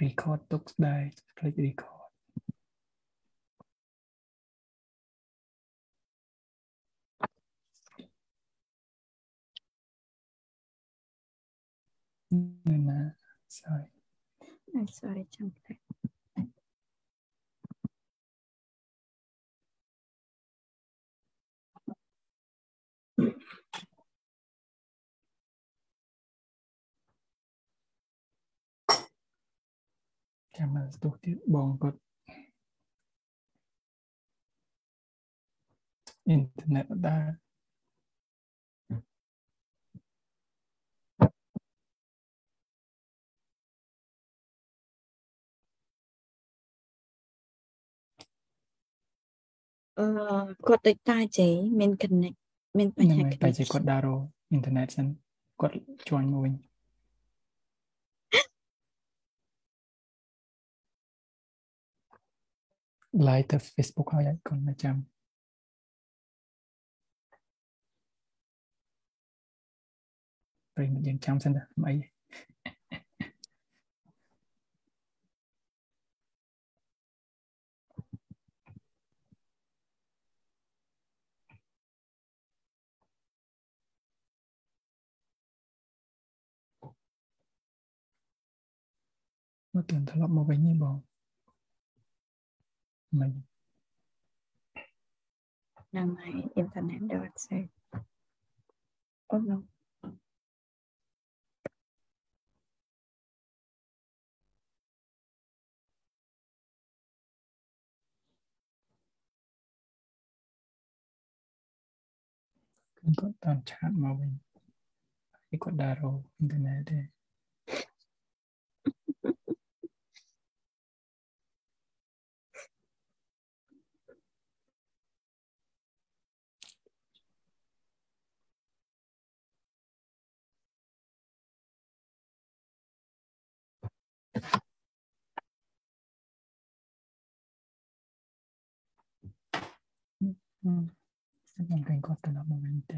record looks like. Click record. No, sorry. I'm sorry, jump back. Camera's talking about internet that. Got the tie, men connect. Mình phải nhạc tại chỉ có daro internet and có join moving. Lại từ Facebook hay còn là chăm. Rồi mình dừng chăm xem nào mấy. Nó tưởng thật lắm một bánh như bò. Mình đang này em thật ném đồ ạ xe. Ốp lông. Cứ có toàn chát màu bình. Cứ có đà rô internet đây. Non vengo da momento.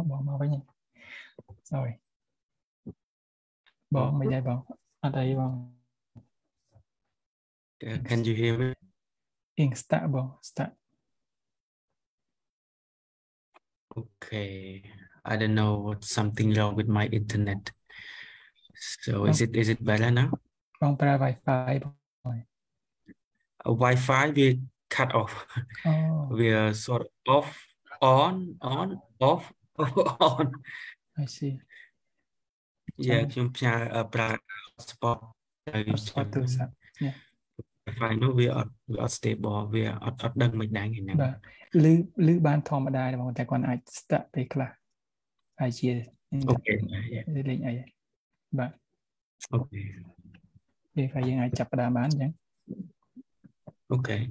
Oh, bỏ màu với nhỉ. Rồi. Bỏ mày dây bỏ. Ở đây bỏ. Can you hear me? Insta bỏ, start. Okay, I don't know what's something wrong with my internet. So is it better now? Wi-Fi. Wi-Fi we cut off. Oh. We are sort of off, on, off, on. I see. Yeah, yeah. I know we are stable. We are not done with that. But Lư ban thom ở đây là một tài khoản ai start về class. I see. Okay. Yeah. But okay. If I yang I chap a man, yeah. Okay.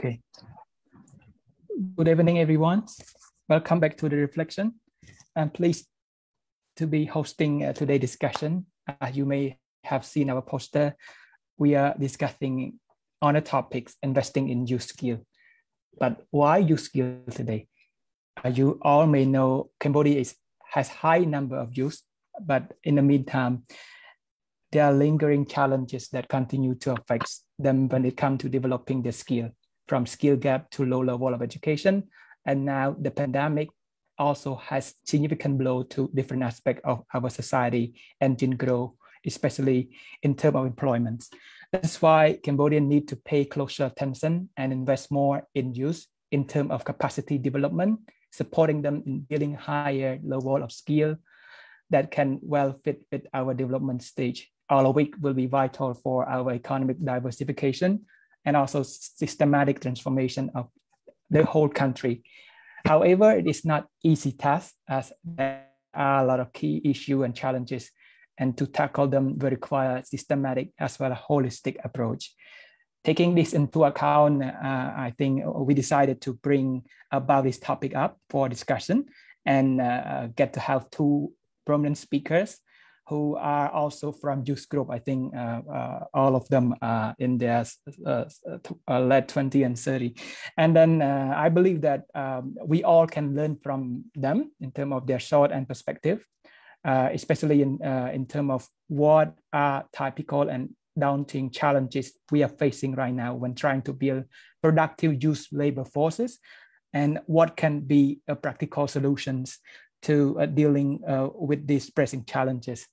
Okay. Good evening, everyone. Welcome back to The Reflection. I'm pleased to be hosting today's discussion. You may have seen our poster. We are discussing on the topics investing in youth skill. But why youth skill today? You all may know Cambodia has high number of youth, but in the meantime, there are lingering challenges that continue to affect them when it comes to developing their skill, from skill gap to low level of education. And now the pandemic also has significant blow to different aspects of our society and in growth, especially in terms of employment. That's why Cambodians need to pay closer attention and invest more in youth in terms of capacity development, supporting them in building higher level of skill that can well fit with our development stage. All of it will be vital for our economic diversification and also systematic transformation of the whole country. However, it is not easy task as there are a lot of key issues and challenges, and to tackle them will require systematic as well as holistic approach. Taking this into account, I think we decided to bring about this topic up for discussion. and get to have two prominent speakers who are also from youth group. I think all of them are in their late 20 and 30. And then I believe that we all can learn from them in terms of their thought and perspective, especially in terms of what are typical and daunting challenges we are facing right now when trying to build productive youth labor forces, and what can be practical solutions to dealing with these pressing challenges.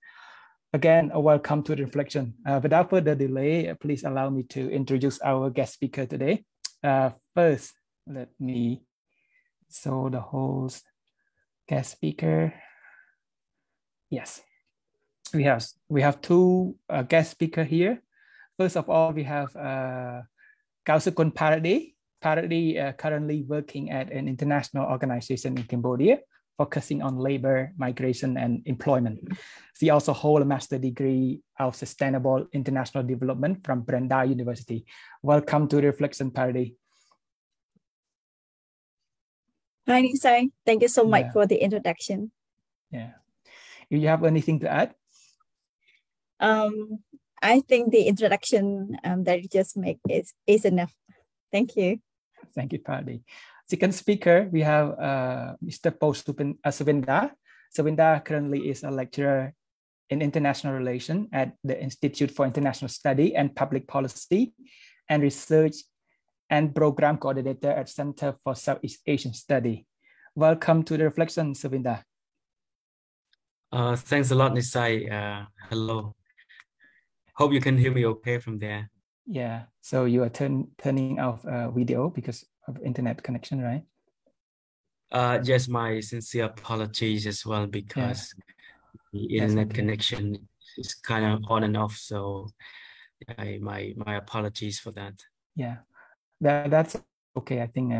Again, welcome to The Reflection. Without further delay, please allow me to introduce our guest speaker today. First, let me show the host guest speaker. Yes, we have two guest speakers here. First of all, we have Kao Sokunpharady. Pharady currently working at an international organization in Cambodia, focusing on labor, migration, and employment. She also holds a master's degree of sustainable international development from Brandeis University. Welcome to Reflection, Pharady. Hi, Nisai. Thank you so much for the introduction. Yeah. Do you have anything to add? I think the introduction that you just make is enough. Thank you. Thank you, Pharady. Second speaker, we have Mr. Po Sovinda. Sovinda currently is a lecturer in international relations at the Institute for International Studies and Public Policy and Research, and program coordinator at Center for Southeast Asian Studies. Welcome to The Reflection, Sovinda. Thanks a lot, Nisai. Hello. Hope you can hear me okay from there. Yeah. So you are turning off video because of internet connection, right? Yes, my sincere apologies as well, because the internet connection is kind of on and off. So my apologies for that. Yeah, that's okay. I think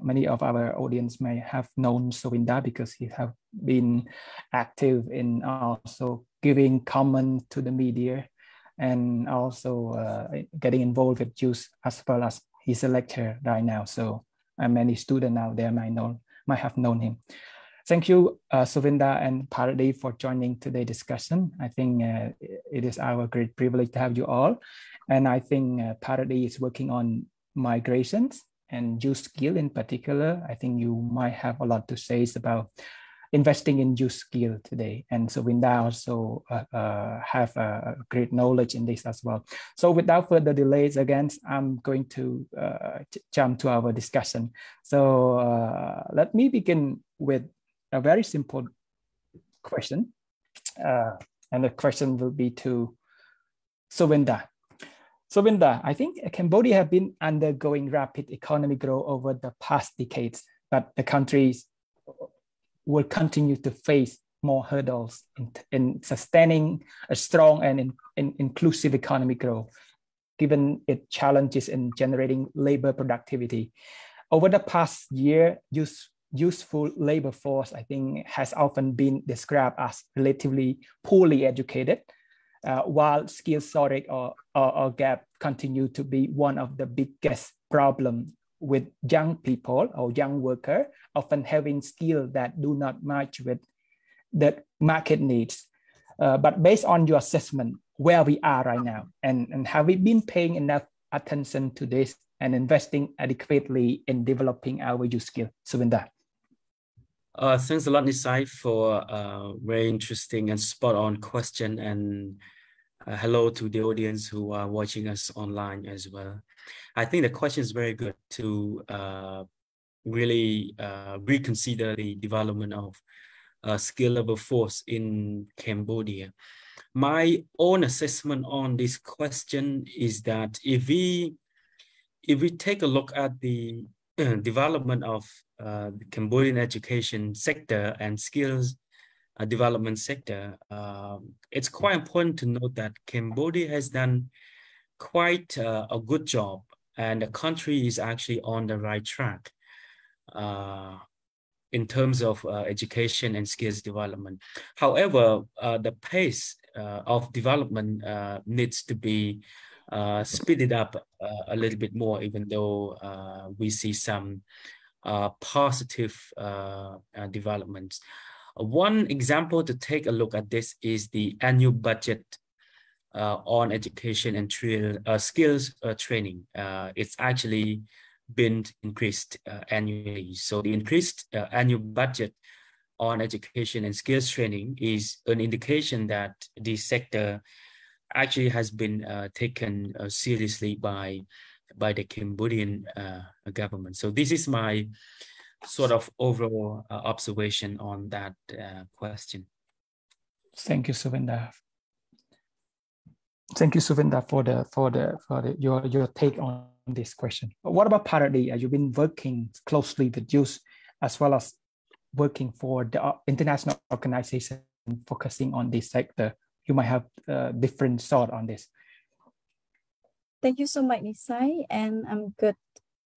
many of our audience may have known Sovinda because he has been active in also giving comment to the media and also getting involved with youth, as well as he's a lecturer right now, so many students out there might have known him. Thank you, Sovinda and Pharady, for joining today's discussion. I think it is our great privilege to have you all. And I think Pharady is working on migrations and youth skill in particular. I think you might have a lot to say about investing in youth skill today. And Sovinda also have a great knowledge in this as well. So without further delays, again, I'm going to jump to our discussion. So let me begin with a very simple question. And the question will be to Sovinda. Sovinda, I think Cambodia has been undergoing rapid economic growth over the past decades, but the country's will continue to face more hurdles in sustaining a strong and inclusive economic growth, given its challenges in generating labor productivity. Over the past year, youthful labor force, I think, has often been described as relatively poorly educated, while skill shortage or gap continue to be one of the biggest problems, with young people or young workers often having skills that do not match with the market needs. But based on your assessment, where we are right now, and have we been paying enough attention to this and investing adequately in developing our youth skill? Sovinda. Thanks a lot, Nisai, for a very interesting and spot-on question. And hello to the audience who are watching us online as well. I think the question is very good to really reconsider the development of skilled labor force in Cambodia. My own assessment on this question is that if we take a look at the development of the Cambodian education sector and skills development sector, it's quite important to note that Cambodia has done quite a good job, and the country is actually on the right track in terms of education and skills development. However, the pace of development needs to be speeded up a little bit more, even though we see some positive developments. One example to take a look at this is the annual budget on education and skills training. It's actually been increased annually. So the increased annual budget on education and skills training is an indication that the sector actually has been taken seriously by the Cambodian government. So this is my sort of overall observation on that question. Thank you, Sovinda. Thank you, Sovinda, for your take on this question. But what about Parady? You've been working closely with youth as well as working for the international organization focusing on this sector. You might have different thought on this. Thank you so much, Nisai, and good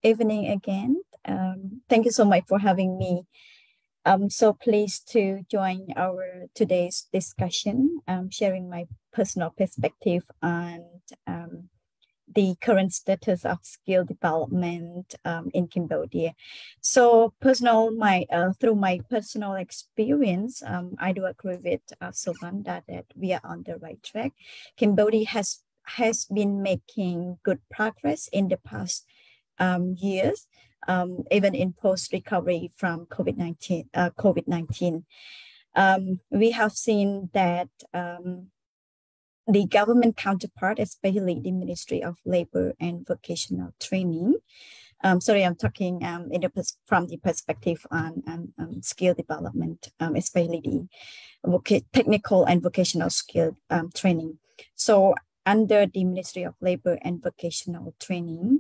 evening again. Thank you so much for having me. I'm so pleased to join our today's discussion, sharing my personal perspective on the current status of skill development in Cambodia. So through my personal experience, I do agree with Sovinda that we are on the right track. Cambodia has been making good progress in the past years, even in post-recovery from COVID-19. We have seen that the government counterpart, especially the Ministry of Labour and Vocational Training. Sorry, I'm talking from the perspective on skill development, especially the technical and vocational skill training. So under the Ministry of Labour and Vocational Training,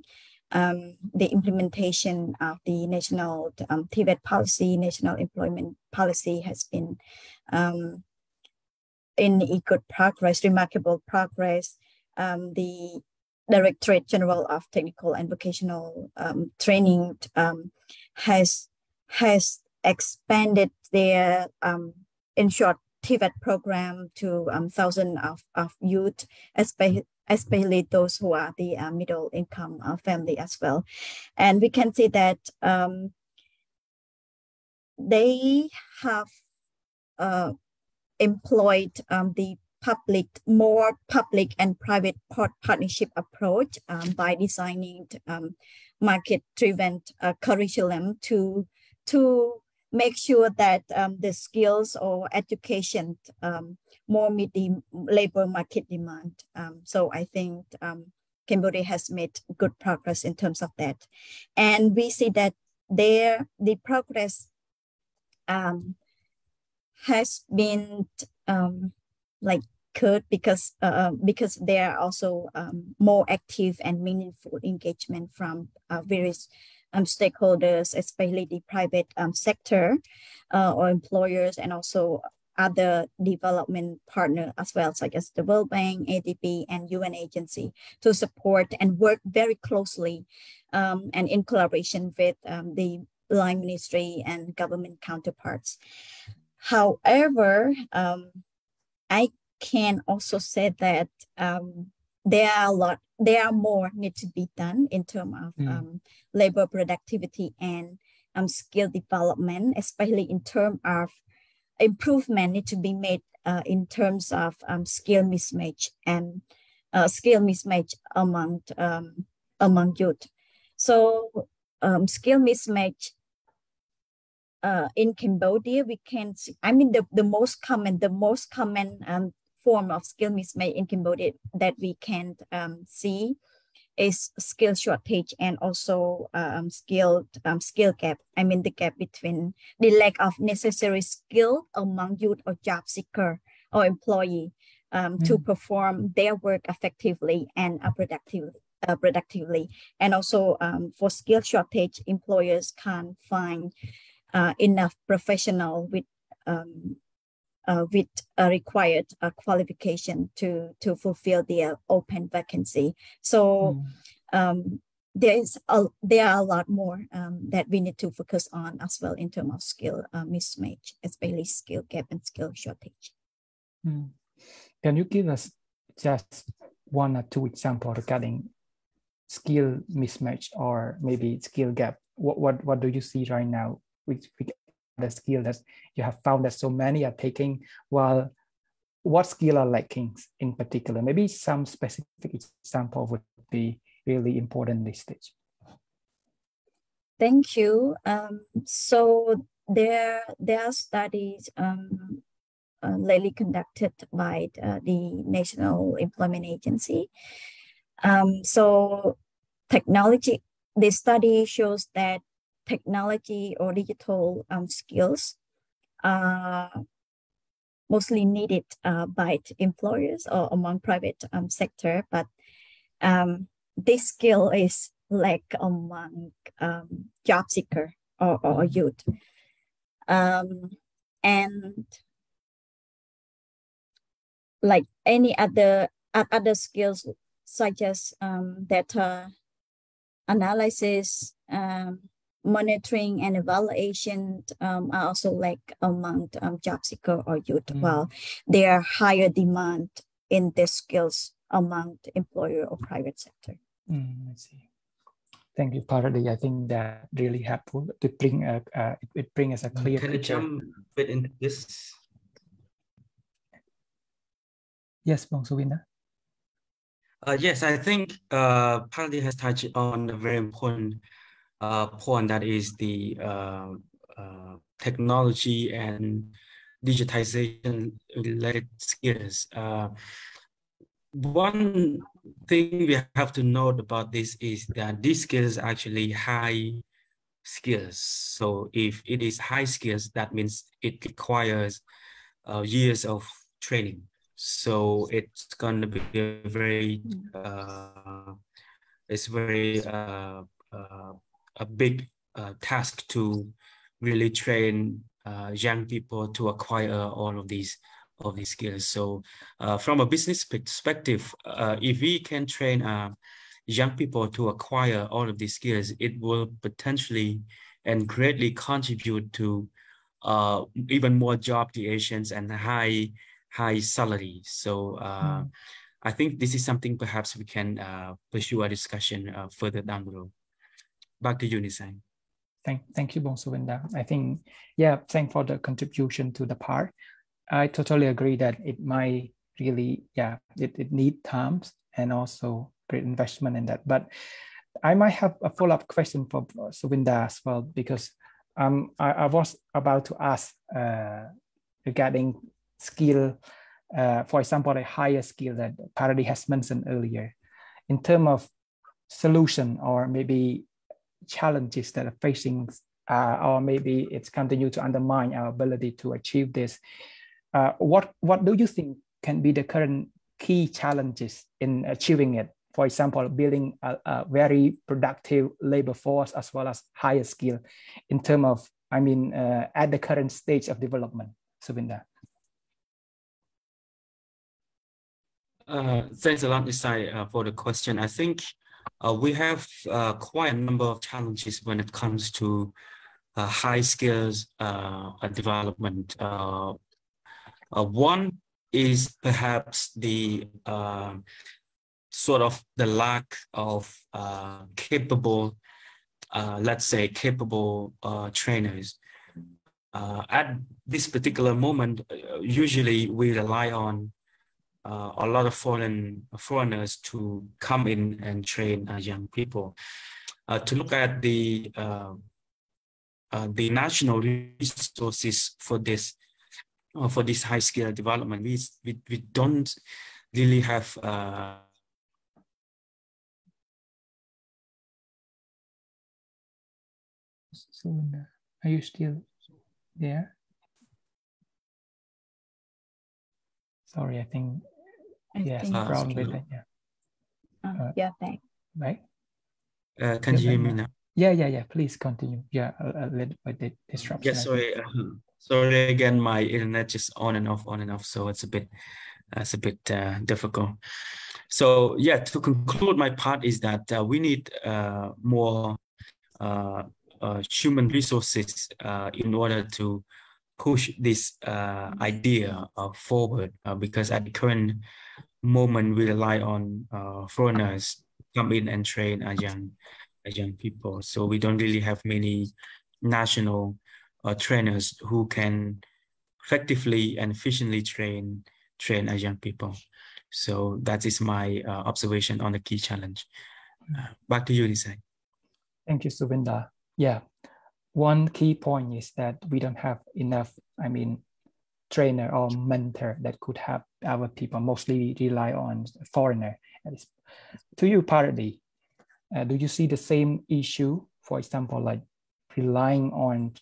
the implementation of the national TVET policy, national employment policy has been in good progress, remarkable progress. The Directorate General of Technical and Vocational Training has expanded their, in short, TVET program to thousands of youth, especially those who are the middle income family as well. And we can see that they have employed the more public and private partnership approach by designing market-driven curriculum to make sure that the skills or education more meet the labor market demand. So I think Cambodia has made good progress in terms of that. And we see that the progress has been because there are also more active and meaningful engagement from various stakeholders, especially the private sector or employers, and also other development partners as well, such as the World Bank, ADB, and UN agency to support and work very closely and in collaboration with the line ministry and government counterparts. However, I can also say that there are more need to be done in terms of labor productivity and skill development, especially in terms of improvement need to be made in terms of skill mismatch and among youth. So skill mismatch in Cambodia, we can see, I mean, the most common form of skill mismatch in Cambodia that we can see is skill shortage and also skill gap. I mean, the gap between the lack of necessary skill among youth or job seeker or employee to perform their work effectively and productively. And also for skill shortage, employers can't find enough professional with required qualification to fulfill their open vacancy. So there are a lot more that we need to focus on as well in terms of skill mismatch, especially skill gap and skill shortage. Can you give us just one or two examples regarding skill mismatch or maybe skill gap what do you see right now? Which the skill that you have found that so many are taking, while what skill are lacking in particular? Maybe some specific example would be really important at this stage. Thank you. So there are studies lately conducted by the National Employment Agency. So technology, this study shows that technology or digital skills are mostly needed by employers or among private sector, but this skill is lack among job seeker or youth. And like any other skills such as data analysis, monitoring and evaluation are also lack among job seeker or youth, while there are higher demand in these skills among the employer or private sector. I see. Thank you, Paradi. I think that really helpful to bring it brings us a clear picture. Can I jump a bit into this? Yes, Po Sovinda. Yes, I think Paradi has touched on a very important point, that is the technology and digitization related skills. One thing we have to note about this is that these skills are actually high skills. So if it is high skills, that means it requires years of training. So it's going to be a very, a big task to really train young people to acquire all of these skills. So from a business perspective, if we can train young people to acquire all of these skills, it will potentially and greatly contribute to even more job creations and high salaries. So I think this is something perhaps we can pursue a discussion further down the road. Back to you, Nisan. Thank you, Po Sovinda. I think, yeah, thanks for the contribution to the part. I totally agree that it might really, yeah, it needs time and also great investment in that. But I might have a follow-up question for Sovinda as well, because I was about to ask regarding skill, for example, a higher skill that Paradi has mentioned earlier, in terms of solution or maybe challenges that are facing, or maybe it's continued to undermine our ability to achieve this. What do you think can be the current key challenges in achieving it? For example, building a very productive labor force as well as higher skill in terms of, I mean, at the current stage of development, Sovinda. Thanks a lot, Nisai, for the question. I think we have quite a number of challenges when it comes to high skills development. One is perhaps the sort of the lack of capable, let's say capable trainers. At this particular moment, usually we rely on a lot of foreigners to come in and train young people. To look at the national resources for this high skill development, we don't really have Sovinda, are you still there? Sorry, I think yes, problem with it. Yeah. Yeah, thanks. Right. Can you hear me now? Yeah. Please continue. Yeah, a little bit disruption. Yeah, sorry. Sorry again. My internet just on and off. So it's a bit difficult. So yeah, to conclude, my part is that we need more human resources in order to push this idea forward, because at the current moment we rely on foreigners to come in and train young people. So we don't really have many national trainers who can effectively and efficiently train young people. So that is my observation on the key challenge. Back to you, Desai. Thank you, Sovinda. Yeah, one key point is that we don't have enough, trainer or mentor that could help our people, mostly rely on foreigner. To you, Parady, do you see the same issue, for example, like relying on,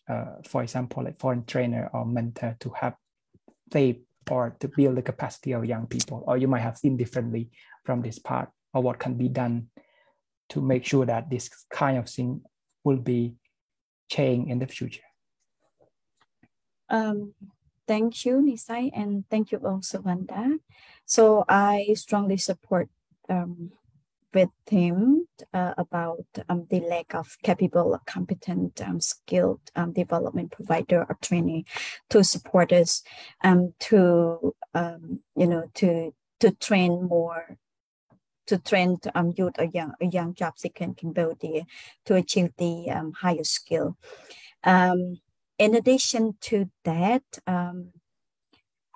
for example, like foreign trainer or mentor to help save or to build the capacity of young people, or you might have seen differently from this part, or what can be done to make sure that this kind of thing will be changed in the future? Thank you, Nisai, and thank you also, Sovinda. So I strongly support with him about the lack of capable, competent, skilled development provider or training to support us to train more, to train youth or young job seeker in Cambodia to achieve the higher skill. In addition to that,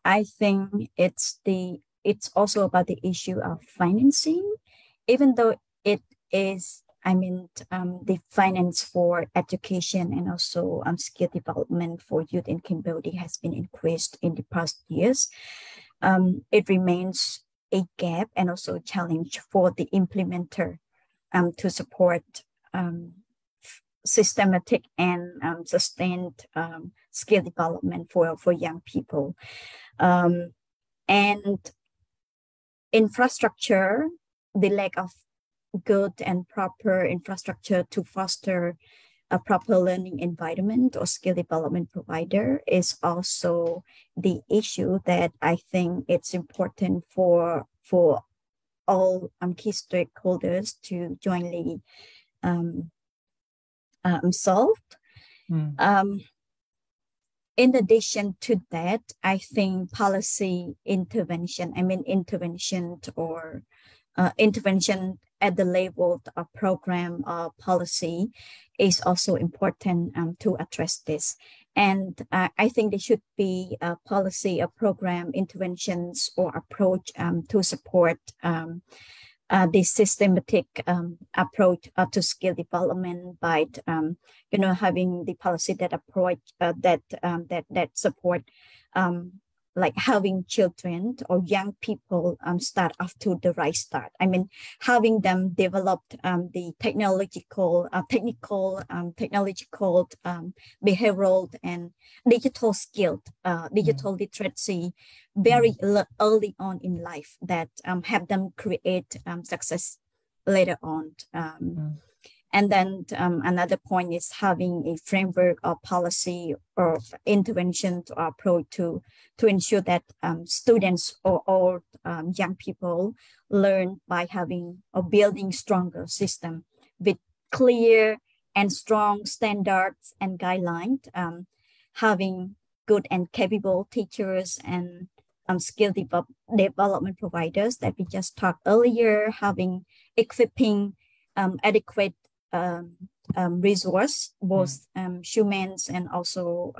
I think it's also about the issue of financing, even though it is, the finance for education and also skill development for youth in Cambodia has been increased in the past years. It remains a gap and also a challenge for the implementer to support systematic and sustained skill development for young people. And infrastructure, the lack of good and proper infrastructure to foster a proper learning environment or skill development provider is also the issue that I think it's important for all key stakeholders to jointly solve. In addition to that, I think policy intervention, intervention at the level of program or policy is also important to address this. And I think there should be a policy or program interventions or approach to support the systematic approach to skill development by having the policy that approach that support like having children or young people start off to the right start. Having them develop the technological, behavioral, and digital skills, digital literacy very early on in life that have them create success later on. And then another point is having a framework or policy or intervention or approach to ensure that students or young people learn by having or building stronger system with clear and strong standards and guidelines, having good and capable teachers and skill development providers that we just talked earlier, having equipping adequate resource, both humans and also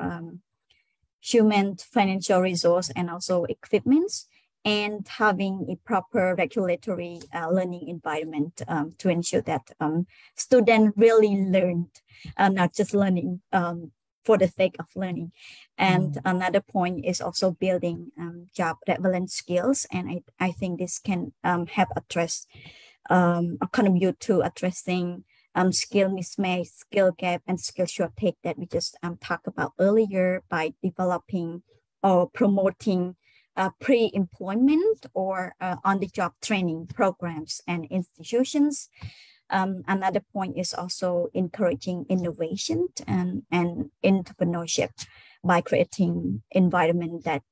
human financial resource and also equipments, and having a proper regulatory learning environment to ensure that students really learned, not just learning for the sake of learning. And another point is also building job relevant skills, and I think this can help address or contribute to addressing skill mismatch, skill gap, and skill shortage that we just talked about earlier by developing or promoting pre-employment or on-the-job training programs and institutions. Another point is also encouraging innovation and entrepreneurship by creating environment that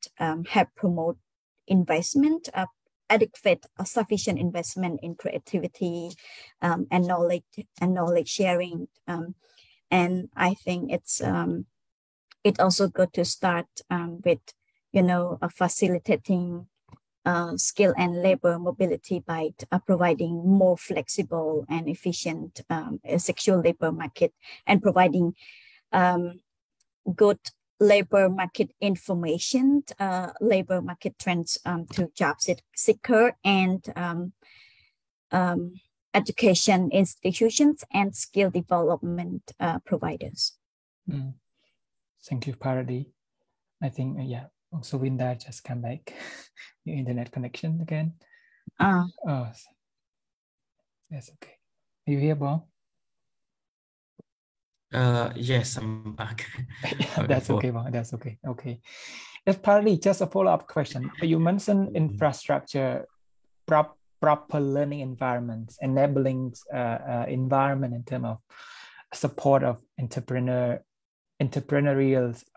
help promote investment, adequate or sufficient investment in creativity and knowledge sharing. And I think it's it also good to start with facilitating skill and labor mobility by providing more flexible and efficient sexual labor market and providing good labor market information, labor market trends to job seeker and education institutions and skill development providers. Mm. Thank you, Paradi. I think, yeah, Sovinda just come back. Your internet connection again. Oh, that's okay. Are you here, Bob? Yes, I'm back. Yeah, that's okay, Bob. That's okay. Okay. That's partly just a follow-up question. You mentioned infrastructure, proper learning environments, enabling environment in terms of support of entrepreneurial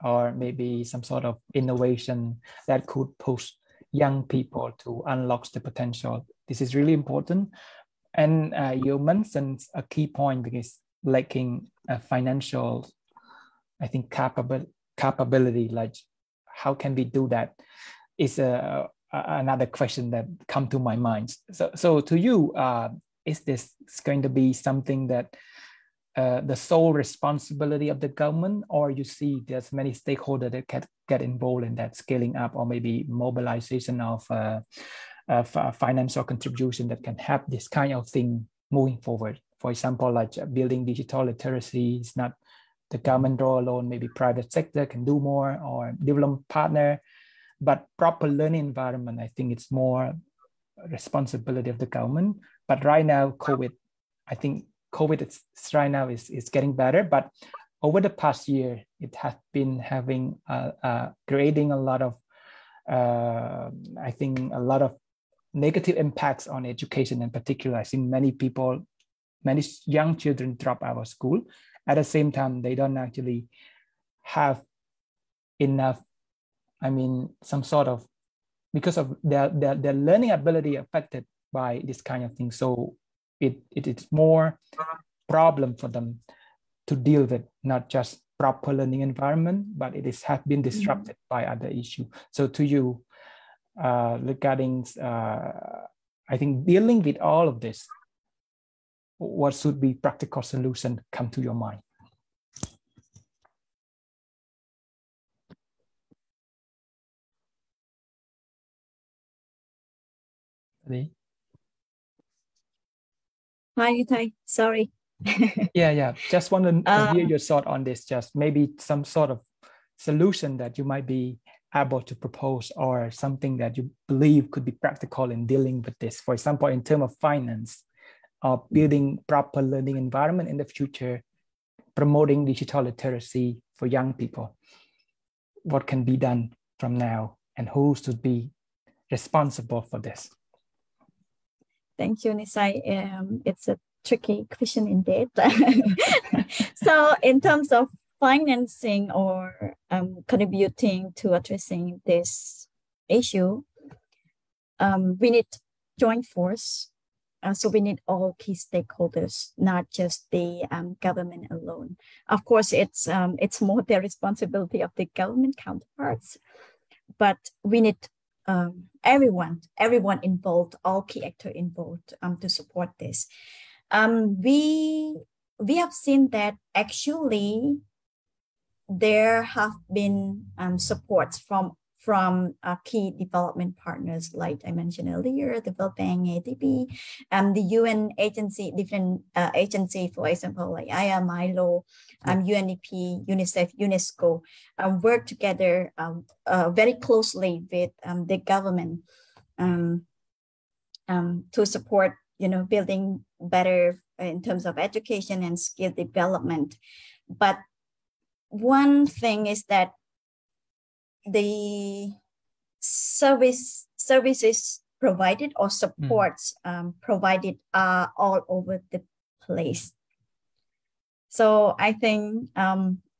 or maybe some sort of innovation that could push young people to unlock the potential. This is really important. And you mentioned a key point, because lacking a financial, I think, capability, like how can we do that, is another question that come to my mind. So to you, is this going to be something that the sole responsibility of the government, or you see there's many stakeholders that can get involved in that scaling up, or maybe mobilization of financial contribution that can help this kind of thing moving forward? For example, like building digital literacy is not the government role alone, maybe private sector can do more or develop partner, but proper learning environment, I think it's more responsibility of the government. But right now, COVID is getting better, but over the past year, it has been having creating a lot of, I think, a lot of negative impacts on education in particular. I think many young children drop out of school. At the same time, they don't actually have enough, I mean, some sort of, because of their learning ability affected by this kind of thing. So it's more problem for them to deal with, not just proper learning environment, but it has been disrupted by other issues. So to you, regarding, I think, dealing with all of this, what should be practical solution come to your mind? Ready? Hi, sorry. Yeah. Just want to hear your thought on this. Just maybe some sort of solution that you might be able to propose, or something that you believe could be practical in dealing with this. For example, in terms of finance, or building proper learning environment in the future, promoting digital literacy for young people. What can be done from now, and who should be responsible for this? Thank you, Nisai. It's a tricky question indeed. So in terms of financing or contributing to addressing this issue, we need joint force. So we need all key stakeholders, not just the government alone. Of course, it's more the responsibility of the government counterparts, but we need everyone involved, all key actors involved to support this. We have seen that actually there have been supports from key development partners, like I mentioned earlier, the World Bank, ADB, the UN agency, different agency, for example, like IAM, ILO, UNDP, UNICEF, UNESCO, work together very closely with the government to support, building better in terms of education and skill development. But one thing is that the services provided or supports provided are all over the place. So I think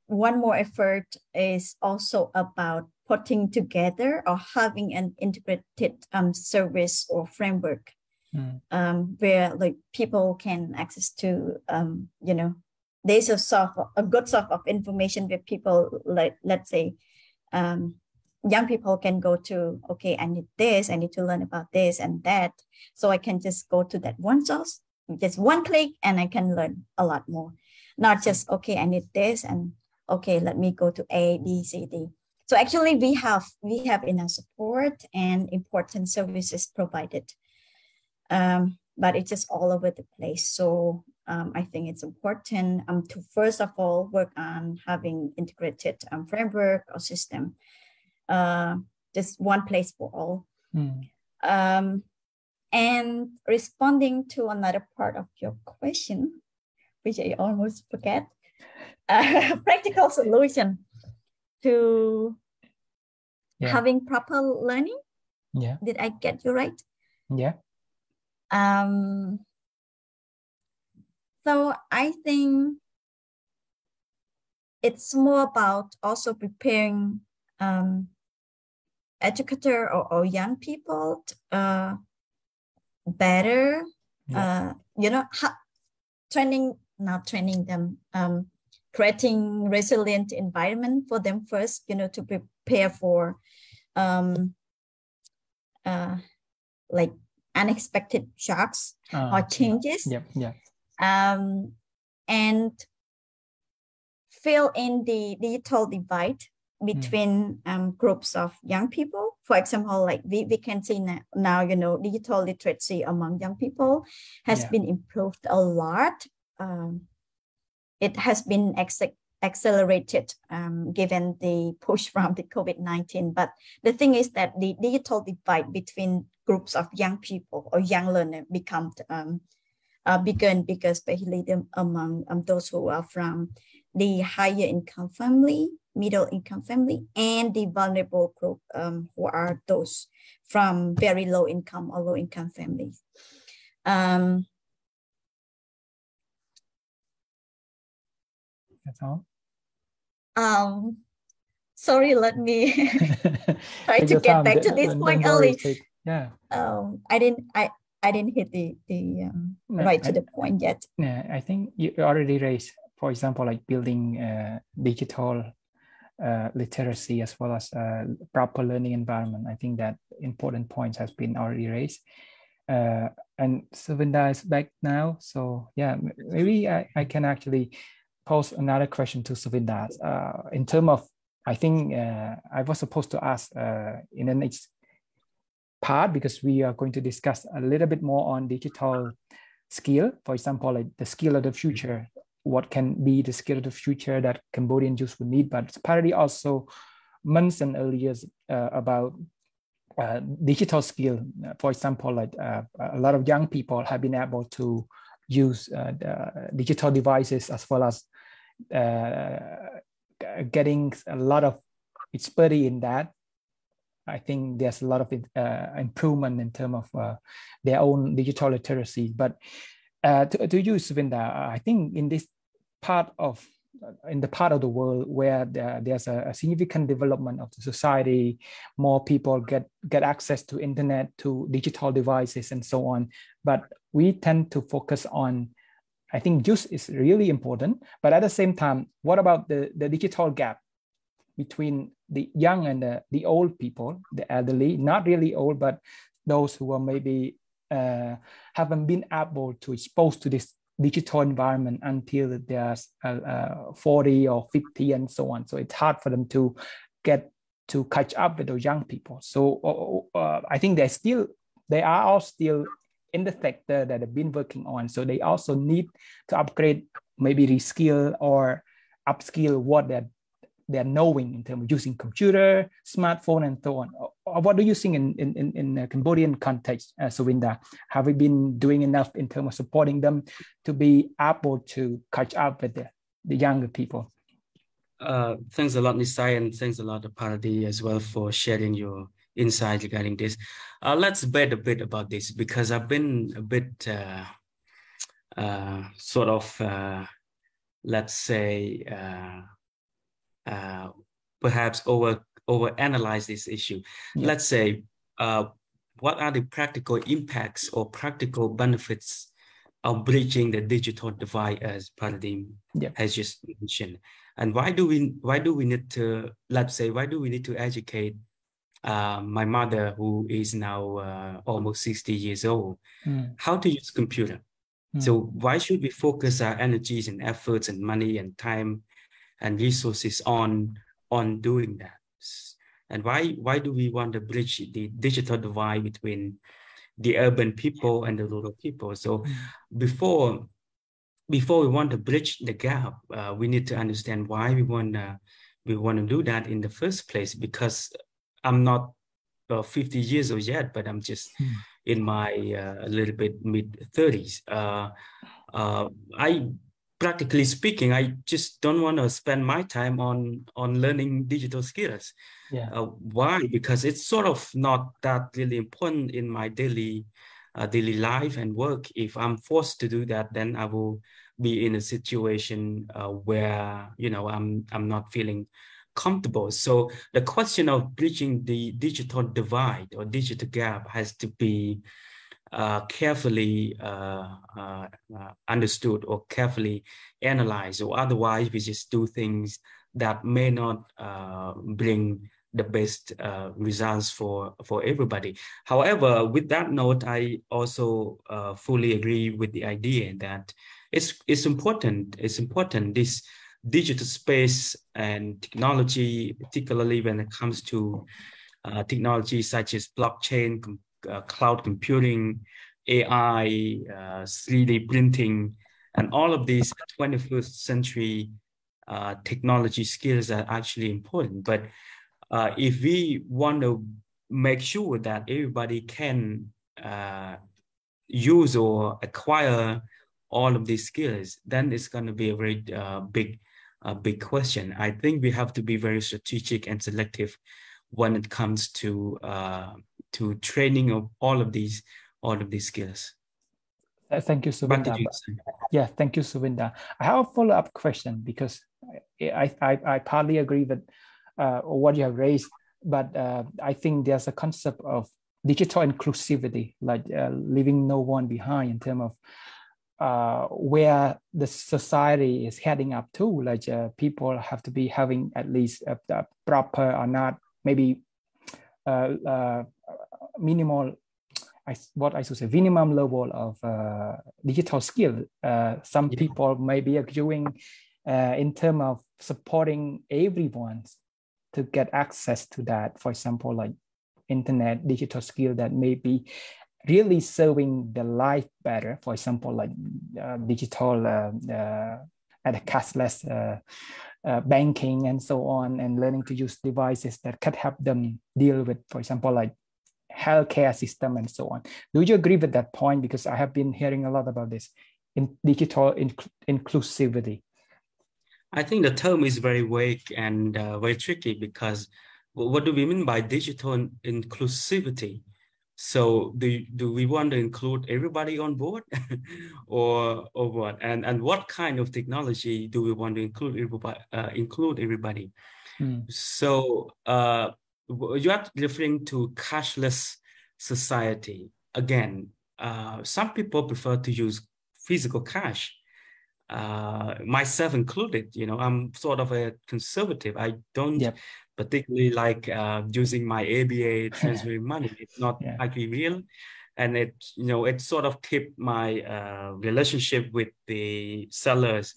one more effort is also about putting together or having an integrated service or framework where like people can access to, there's a good source of information where people, let's say, young people can go to, okay, I need this, I need to learn about this and that. So I can just go to that one source, just one click, and I can learn a lot more. Not just, okay, I need this, and okay, let me go to A, B, C, D. So actually we have enough support and important services provided, but it's just all over the place. So I think it's important to first of all work on having integrated framework or system, just one place for all. Mm. And responding to another part of your question, which I almost forget, practical solution to having proper learning. Yeah. Did I get you right? Yeah. So I think it's more about also preparing educator or young people better, yeah. You know, not training them, creating resilient environment for them first, you know, to prepare for like unexpected shocks or changes. Yeah, yeah. And fill in the digital divide between groups of young people. For example, like we can see now, you know, digital literacy among young people has been improved a lot. It has been accelerated given the push from the COVID-19. But the thing is that the digital divide between groups of young people or young learners becomes bigger and bigger, especially among those who are from the higher income family, middle income family, and the vulnerable group who are those from very low income or low income families. That's all. Sorry, let me try to get back to this point early. Yeah. I didn't hit the right to the point yet. Yeah, I think you already raised, for example, like building digital literacy as well as proper learning environment. I think that important points has been already raised, and Sovinda is back now, so yeah, maybe I can actually pose another question to Sovinda. In terms of, I think I was supposed to ask in the next part, because we are going to discuss a little bit more on digital skill, for example, like the skill of the future. What can be the skill of the future that Cambodian youth would need? But Sovinda also mentioned earlier about digital skill. For example, like a lot of young people have been able to use the digital devices, as well as getting a lot of expertise in that. I think there's a lot of improvement in terms of their own digital literacy. But to you, Sovinda, I think in this part of, in the part of the world where there's a significant development of the society, more people get access to internet, to digital devices, and so on. But we tend to focus on, I think youth is really important, but at the same time, what about the digital gap between the young and the old people, the elderly, not really old, but those who are maybe haven't been able to expose to this digital environment until they are 40 or 50 and so on. So it's hard for them to catch up with those young people. So I think they are all still in the sector that they've been working on. So they also need to upgrade, maybe reskill or upskill what they're knowing in terms of using computer, smartphone, and so on. What do you think in the Cambodian context, Sovinda? Have we been doing enough in terms of supporting them to be able to catch up with the younger people? Thanks a lot, Nisai, and thanks a lot, Paradi, as well, for sharing your insights regarding this. Let's debate a bit about this, because I've been a bit sort of, let's say, perhaps overanalyze this issue. Yeah. Let's say, what are the practical impacts or practical benefits of bridging the digital divide, as Paradigm has just mentioned? And why do we need to educate my mother, who is now almost 60 years old, how to use computer. So why should we focus our energies and efforts and money and time and resources on doing that? And why do we want to bridge the digital divide between the urban people and the rural people? So before we want to bridge the gap, we need to understand why we want to do that in the first place, because I'm not 50 years old yet, but I'm just in my a little bit mid-30s. I practically speaking, I just don't want to spend my time on learning digital skills. Yeah. Why? Because it's sort of not that really important in my daily life and work. If I'm forced to do that, then I will be in a situation where, you know, I'm not feeling comfortable. So the question of bridging the digital divide or digital gap has to be carefully understood or carefully analyzed, or otherwise we just do things that may not bring the best results for everybody. However, with that note, I also fully agree with the idea that it's important. It's important, this digital space and technology, particularly when it comes to technologies such as blockchain, cloud computing, AI, 3D printing, and all of these 21st century technology skills are actually important. But if we want to make sure that everybody can use or acquire all of these skills, then it's going to be a very big question. I think we have to be very strategic and selective when it comes to training of all of these skills. Thank you, Sovinda. Yeah, thank you, Sovinda. I have a follow-up question, because I partly agree with what you have raised, but I think there's a concept of digital inclusivity, like leaving no one behind in terms of where the society is heading up to, like people have to be having at least a proper or not, maybe minimal, minimum level of digital skill. Some people may be arguing in terms of supporting everyone to get access to that, for example, like internet, digital skill that may be really serving the life better, for example, like digital and cashless banking and so on, and learning to use devices that could help them deal with, for example, like healthcare system and so on. Do you agree with that point? Because I have been hearing a lot about this in digital inclusivity. I think the term is very vague and very tricky, because what do we mean by digital inclusivity? So do we want to include everybody on board or what? And what kind of technology do we want to include everybody? So you are referring to cashless society. Again, some people prefer to use physical cash, myself included. You know, I'm sort of a conservative. I don't... Yep. Particularly like using my ABA transferring money. It's not actually real. And it, you know, it sort of tipped my relationship with the sellers.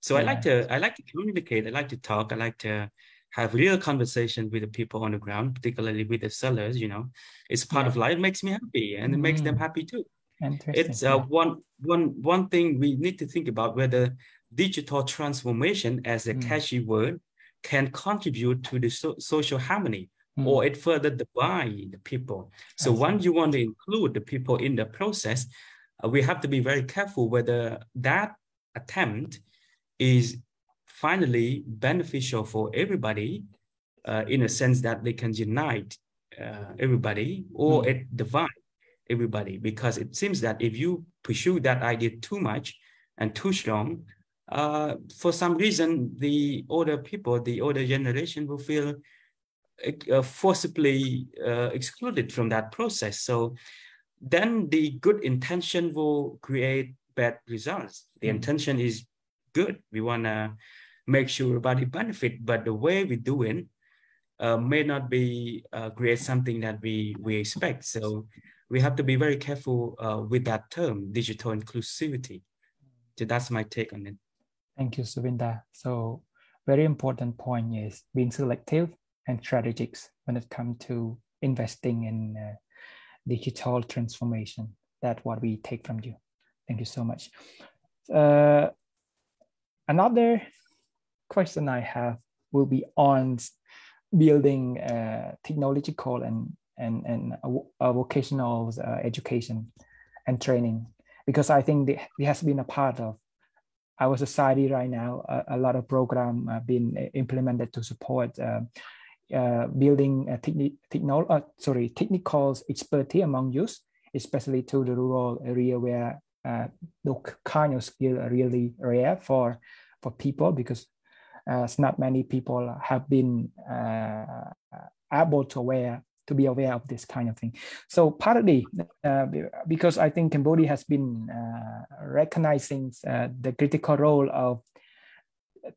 So I like to communicate, I like to talk, I like to have real conversations with the people on the ground, particularly with the sellers, you know. It's part of life, it makes me happy, and it makes them happy too. It's one thing we need to think about, whether digital transformation as a catchy word can contribute to the social harmony, or it further divide the people. So when you want to include the people in the process, we have to be very careful whether that attempt is finally beneficial for everybody, in a sense that they can unite everybody, or it divides everybody. Because it seems that if you pursue that idea too much and too strong, for some reason, the older people, the older generation will feel forcibly excluded from that process. So then the good intention will create bad results. The intention is good. We want to make sure everybody benefits, but the way we do it may not be create something that we expect. So we have to be very careful with that term, digital inclusivity. So that's my take on it. Thank you, Sovinda. So very important point is being selective and strategic when it comes to investing in digital transformation. That's what we take from you. Thank you so much. Another question I have will be on building technological and vocational education and training, because I think it has been a part of our society right now. A lot of programs have been implemented to support building technical expertise among youth, especially to the rural area where the kind of skill are really rare for people, because it's not many people have been able to be aware of this kind of thing. So partly because I think Cambodia has been recognizing the critical role of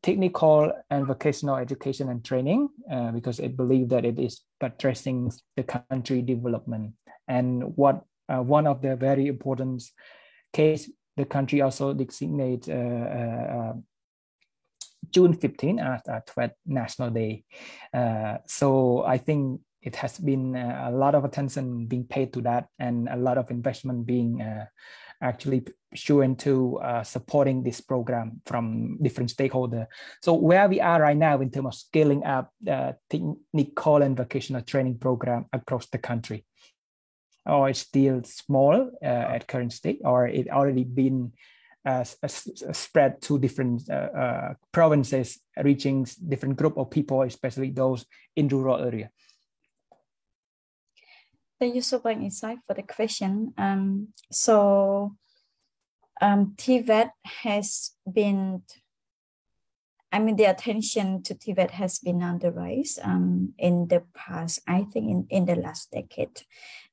technical and vocational education and training, because it believes that it is addressing the country development. And what one of the very important case, the country also designates June 15 as a National Day. So I think it has been a lot of attention being paid to that, and a lot of investment being actually shown to supporting this program from different stakeholders. So where we are right now in terms of scaling up technical and vocational training program across the country, or it's still small at current state, or it already been spread to different provinces, reaching different group of people, especially those in rural area. Thank you so much, Insight, for the question. TVET has been, the attention to TVET has been on the rise in the past, I think in the last decade.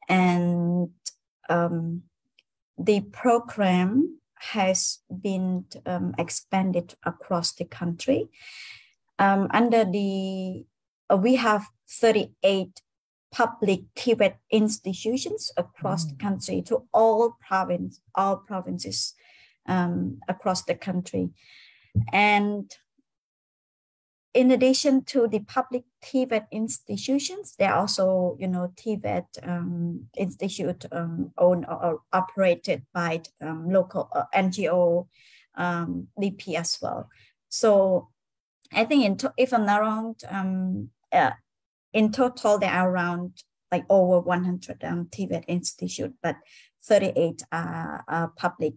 And the program has been expanded across the country. We have 38 public TVET institutions across the country, to all provinces across the country. And in addition to the public TVET institutions, there are also, TVET institute owned or operated by local NGO, DP as well. So I think if I'm not wrong, in total, there are around over 100 TVET institutes, but 38 are public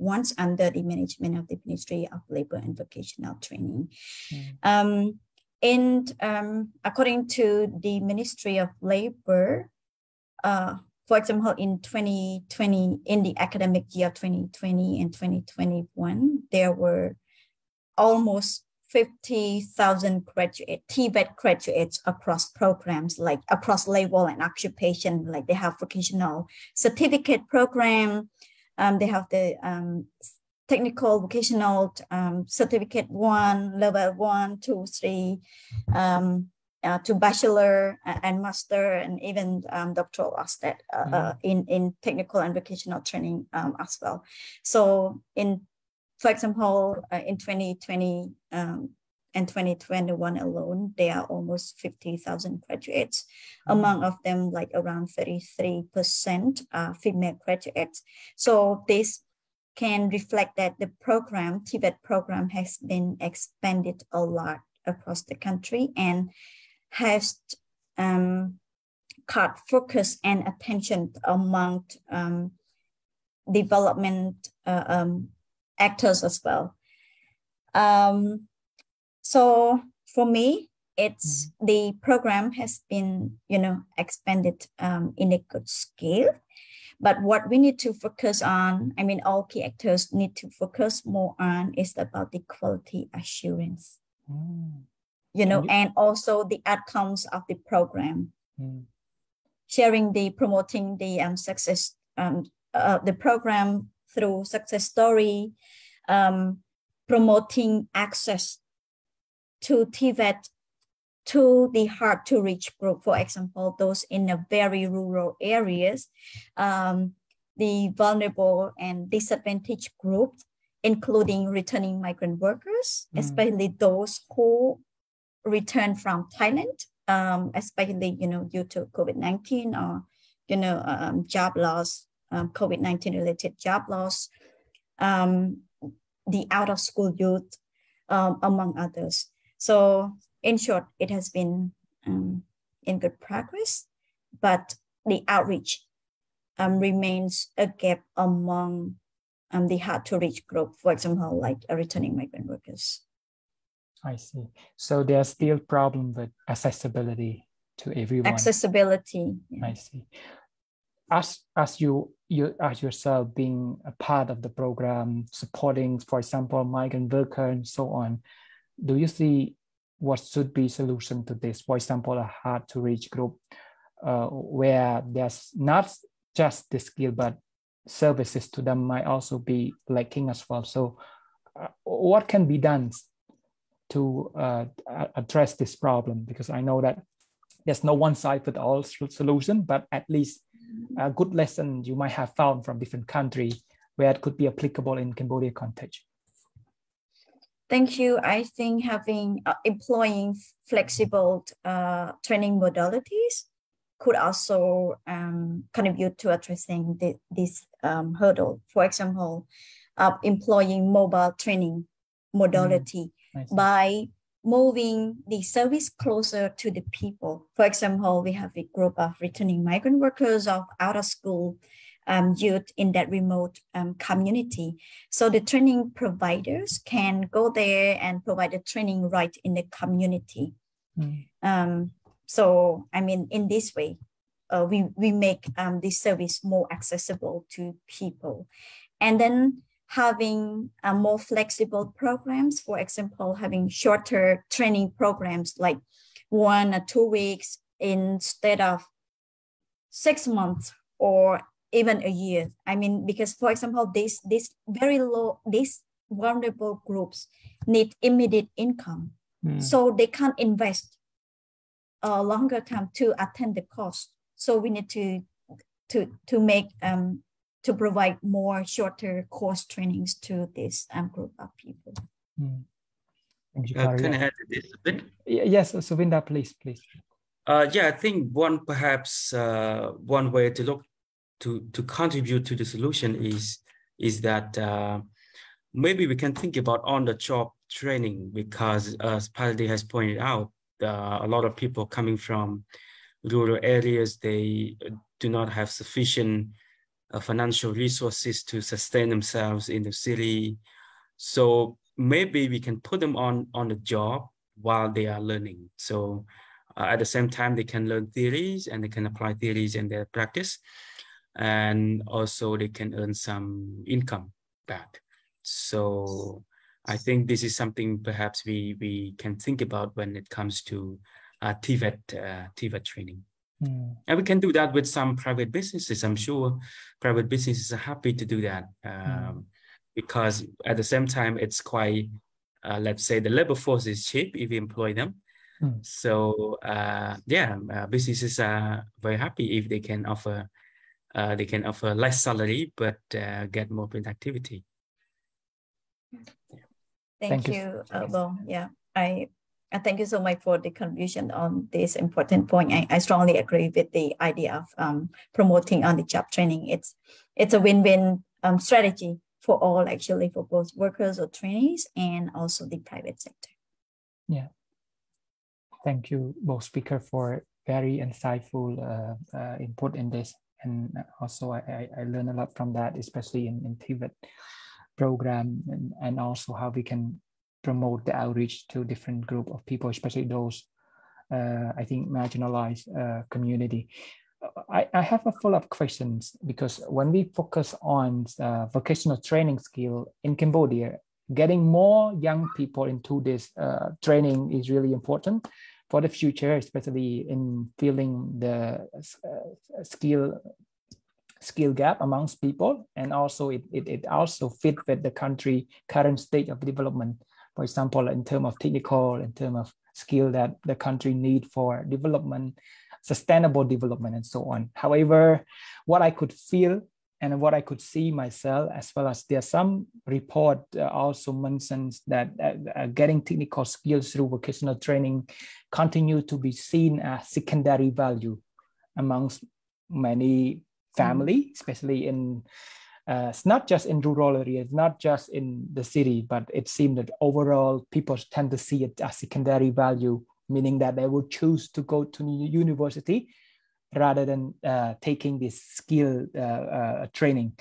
ones under the management of the Ministry of Labour and Vocational Training. According to the Ministry of Labour, for example, in 2020, in the academic year 2020 and 2021, there were almost 50,000 TVET graduates across programs, across level and occupation. They have vocational certificate program, they have the technical vocational certificate 1, level 1, 2, 3, to bachelor and master, and even doctoral in technical and vocational training as well. So for example, in 2020 and 2021 alone, there are almost 50,000 graduates. Among of them, around 33% are female graduates. So this can reflect that the program, TVET program, has been expanded a lot across the country and has caught focus and attention among development actors as well. So for me, it's the program has been, expanded in a good scale. But what we need to focus on, all key actors need to focus more on is about the quality assurance, and also the outcomes of the program, promoting the success, the program through success story, promoting access to TVET to the hard to reach group, for example, those in the very rural areas, the vulnerable and disadvantaged groups, including returning migrant workers, especially those who return from Thailand, especially, you know, due to COVID-19 or, you know, job loss, COVID-19 related job loss, the out of school youth, among others. So in short, it has been in good progress, but the outreach remains a gap among the hard to reach group, for example, like returning migrant workers. I see. So there's still a problem with accessibility to everyone. Accessibility. Yeah. I see. As yourself being a part of the program, supporting, for example, migrant workers and so on, do you see what should be solution to this? For example, a hard to reach group where there's not just the skill, but services to them might also be lacking as well. So what can be done to address this problem? Because I know that there's no one size fits all solution, but at least a good lesson you might have found from different countries where it could be applicable in Cambodia context. Thank you. I think having employing flexible training modalities could also contribute to addressing this hurdle. For example, employing mobile training modality by moving the service closer to the people. For example, we have a group of returning migrant workers of out-of-school youth in that remote community. So the training providers can go there and provide the training right in the community. So, I mean, in this way, we make this service more accessible to people. And then having more flexible programs, for example, having shorter training programs like 1 or 2 weeks instead of 6 months or even a year. I mean, because for example, these vulnerable groups need immediate income. So they can't invest a longer time to attend the course. So we need to make to provide more shorter course trainings to this group of people. Thank you, can I add to this a bit? Yes, Sovinda, please. Yeah, I think perhaps one way to look to contribute to the solution is that maybe we can think about on-the-job training, because as Palladi has pointed out, a lot of people coming from rural areas, they do not have sufficient financial resources to sustain themselves in the city. So maybe we can put them on the job while they are learning. So at the same time, they can learn theories and they can apply theories in their practice. And also they can earn some income back. So I think this is something perhaps we can think about when it comes to TVET training. And we can do that with some private businesses. I'm sure private businesses are happy to do that because at the same time, it's quite, let's say the labor force is cheap if you employ them. So businesses are very happy if they can offer less salary, but get more productivity. Thank you. Well, yeah, I thank you so much for the contribution on this important point. I strongly agree with the idea of promoting on-the-job training. It's a win-win strategy for all, actually, for both workers or trainees and also the private sector. Yeah. Thank you, both speakers, for very insightful input in this. And also, I learned a lot from that, especially in TVET program, and also how we can promote the outreach to different group of people, especially those, I think, marginalized community. I have a follow-up question, because when we focus on vocational training skill in Cambodia, getting more young people into this training is really important for the future, especially in filling the skill gap amongst people. And also it also fit with the country's current state of development. for example, in terms of technical, in terms of skill that the country need for development, sustainable development, and so on. However, what I could feel and what I could see myself, as well as there's some report also mentions that getting technical skills through vocational training continue to be seen as secondary value amongst many family, especially in, it's not just in rural areas, not just in the city, but it seemed that overall people tend to see it as secondary value, meaning that they will choose to go to university rather than taking this skill training.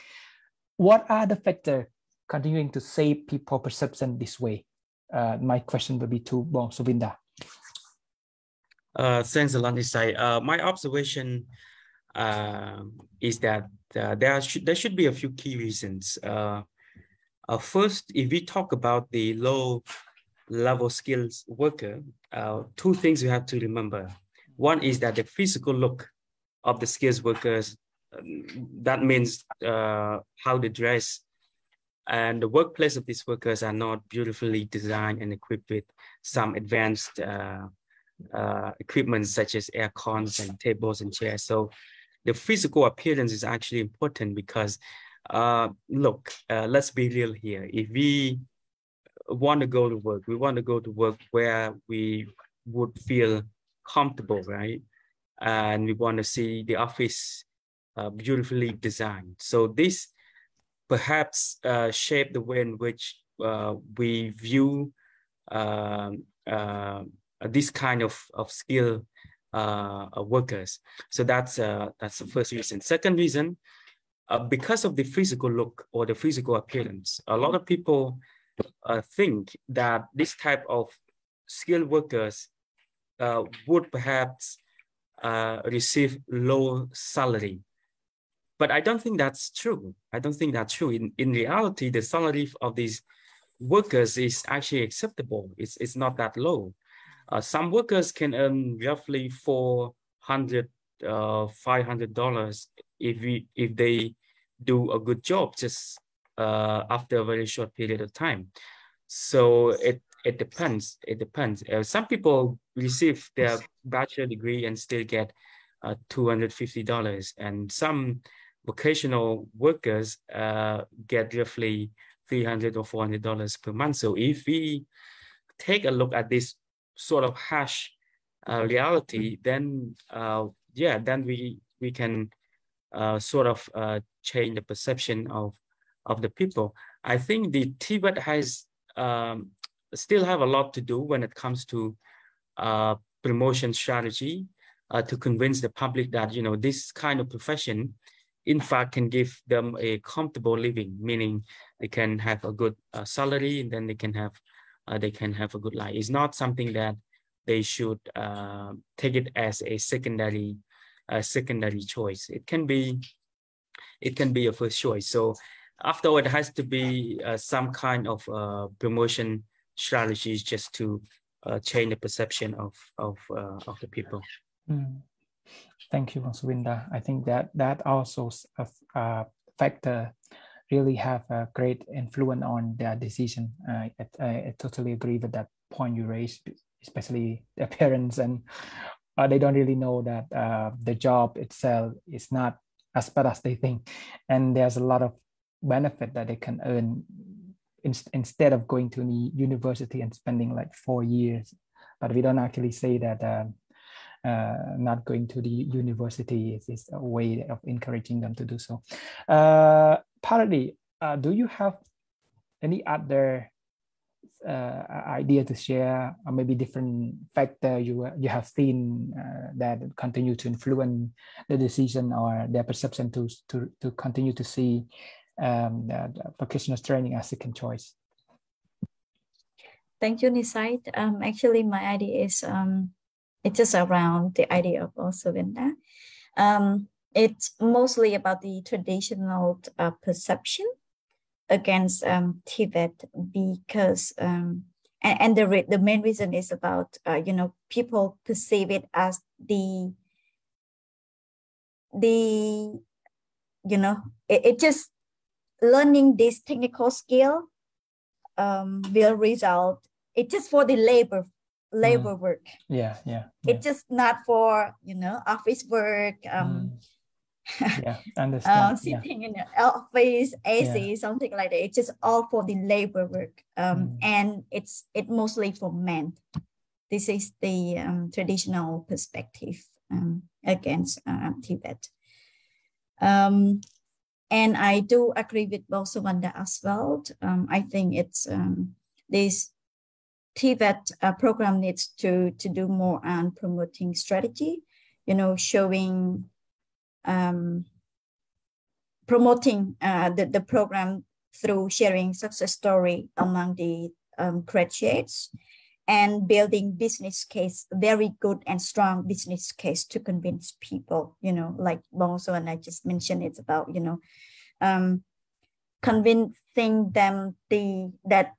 What are the factors continuing to shape people's perception this way? My question will be to Po Sovinda. Thanks a lot, Nisai. My observation is that there should be a few key reasons. First, if we talk about the low-level skills worker, two things we have to remember. One is that the physical look of the skills workers, that means how they dress, and the workplace of these workers are not beautifully designed and equipped with some advanced equipment such as air cons and tables and chairs. So the physical appearance is actually important because, look, let's be real here. If we want to go to work, we want to go to work where we would feel comfortable, right? And we want to see the office beautifully designed. So this perhaps shape the way in which we view this kind of skill workers. So that's the first reason. Second reason, because of the physical look or the physical appearance, a lot of people think that this type of skilled workers would perhaps receive low salary. But I don't think that's true. I don't think that's true. In reality, the salary of these workers is actually acceptable. It's not that low. Some workers can earn roughly $400, $500 if they do a good job just after a very short period of time. So it depends. It depends. Some people receive their bachelor degree and still get $250, and some vocational workers get roughly $300 or $400 per month. So if we take a look at this sort of harsh reality, then yeah, then we can sort of change the perception of the people. I think the TVET has still have a lot to do when it comes to promotion strategy to convince the public that, you know, this kind of profession in fact can give them a comfortable living, meaning they can have a good salary, and then they can have a good life. It's not something that they should take it as a secondary choice. It can be a first choice. So after all, it has to be some kind of promotion strategies just to change the perception of the people. Mm. Thank you, Po Sovinda. I think that also factor really have a great influence on their decision. I totally agree with that point you raised, especially the parents, and they don't really know that the job itself is not as bad as they think. And there's a lot of benefit that they can earn instead of going to the university and spending like 4 years. But we don't actually say that not going to the university is a way of encouraging them to do so. Parody, do you have any other idea to share, or maybe different factor you have seen that continue to influence the decision or their perception to continue to see vocational training as second choice? Thank you, Nisai. Actually, my idea is it's just around the idea of Po Sovinda. It's mostly about the traditional perception against TVET, because the main reason is about you know, people perceive it as the you know, it just learning this technical skill will reach out. It's just for the labor work. Yeah. It's just not for, office work. Yeah, understand. Sitting in the office, AC, something like that. It's just all for the labor work. And it's mostly for men. This is the traditional perspective against Tibet. And I do agree with Po Sovinda as well. I think it's this TVET program needs to do more on promoting strategy, showing, promoting the program through sharing success story among the graduates and building business case, very good and strong business case to convince people, like Po Sovinda, I just mentioned, it's about, convincing them that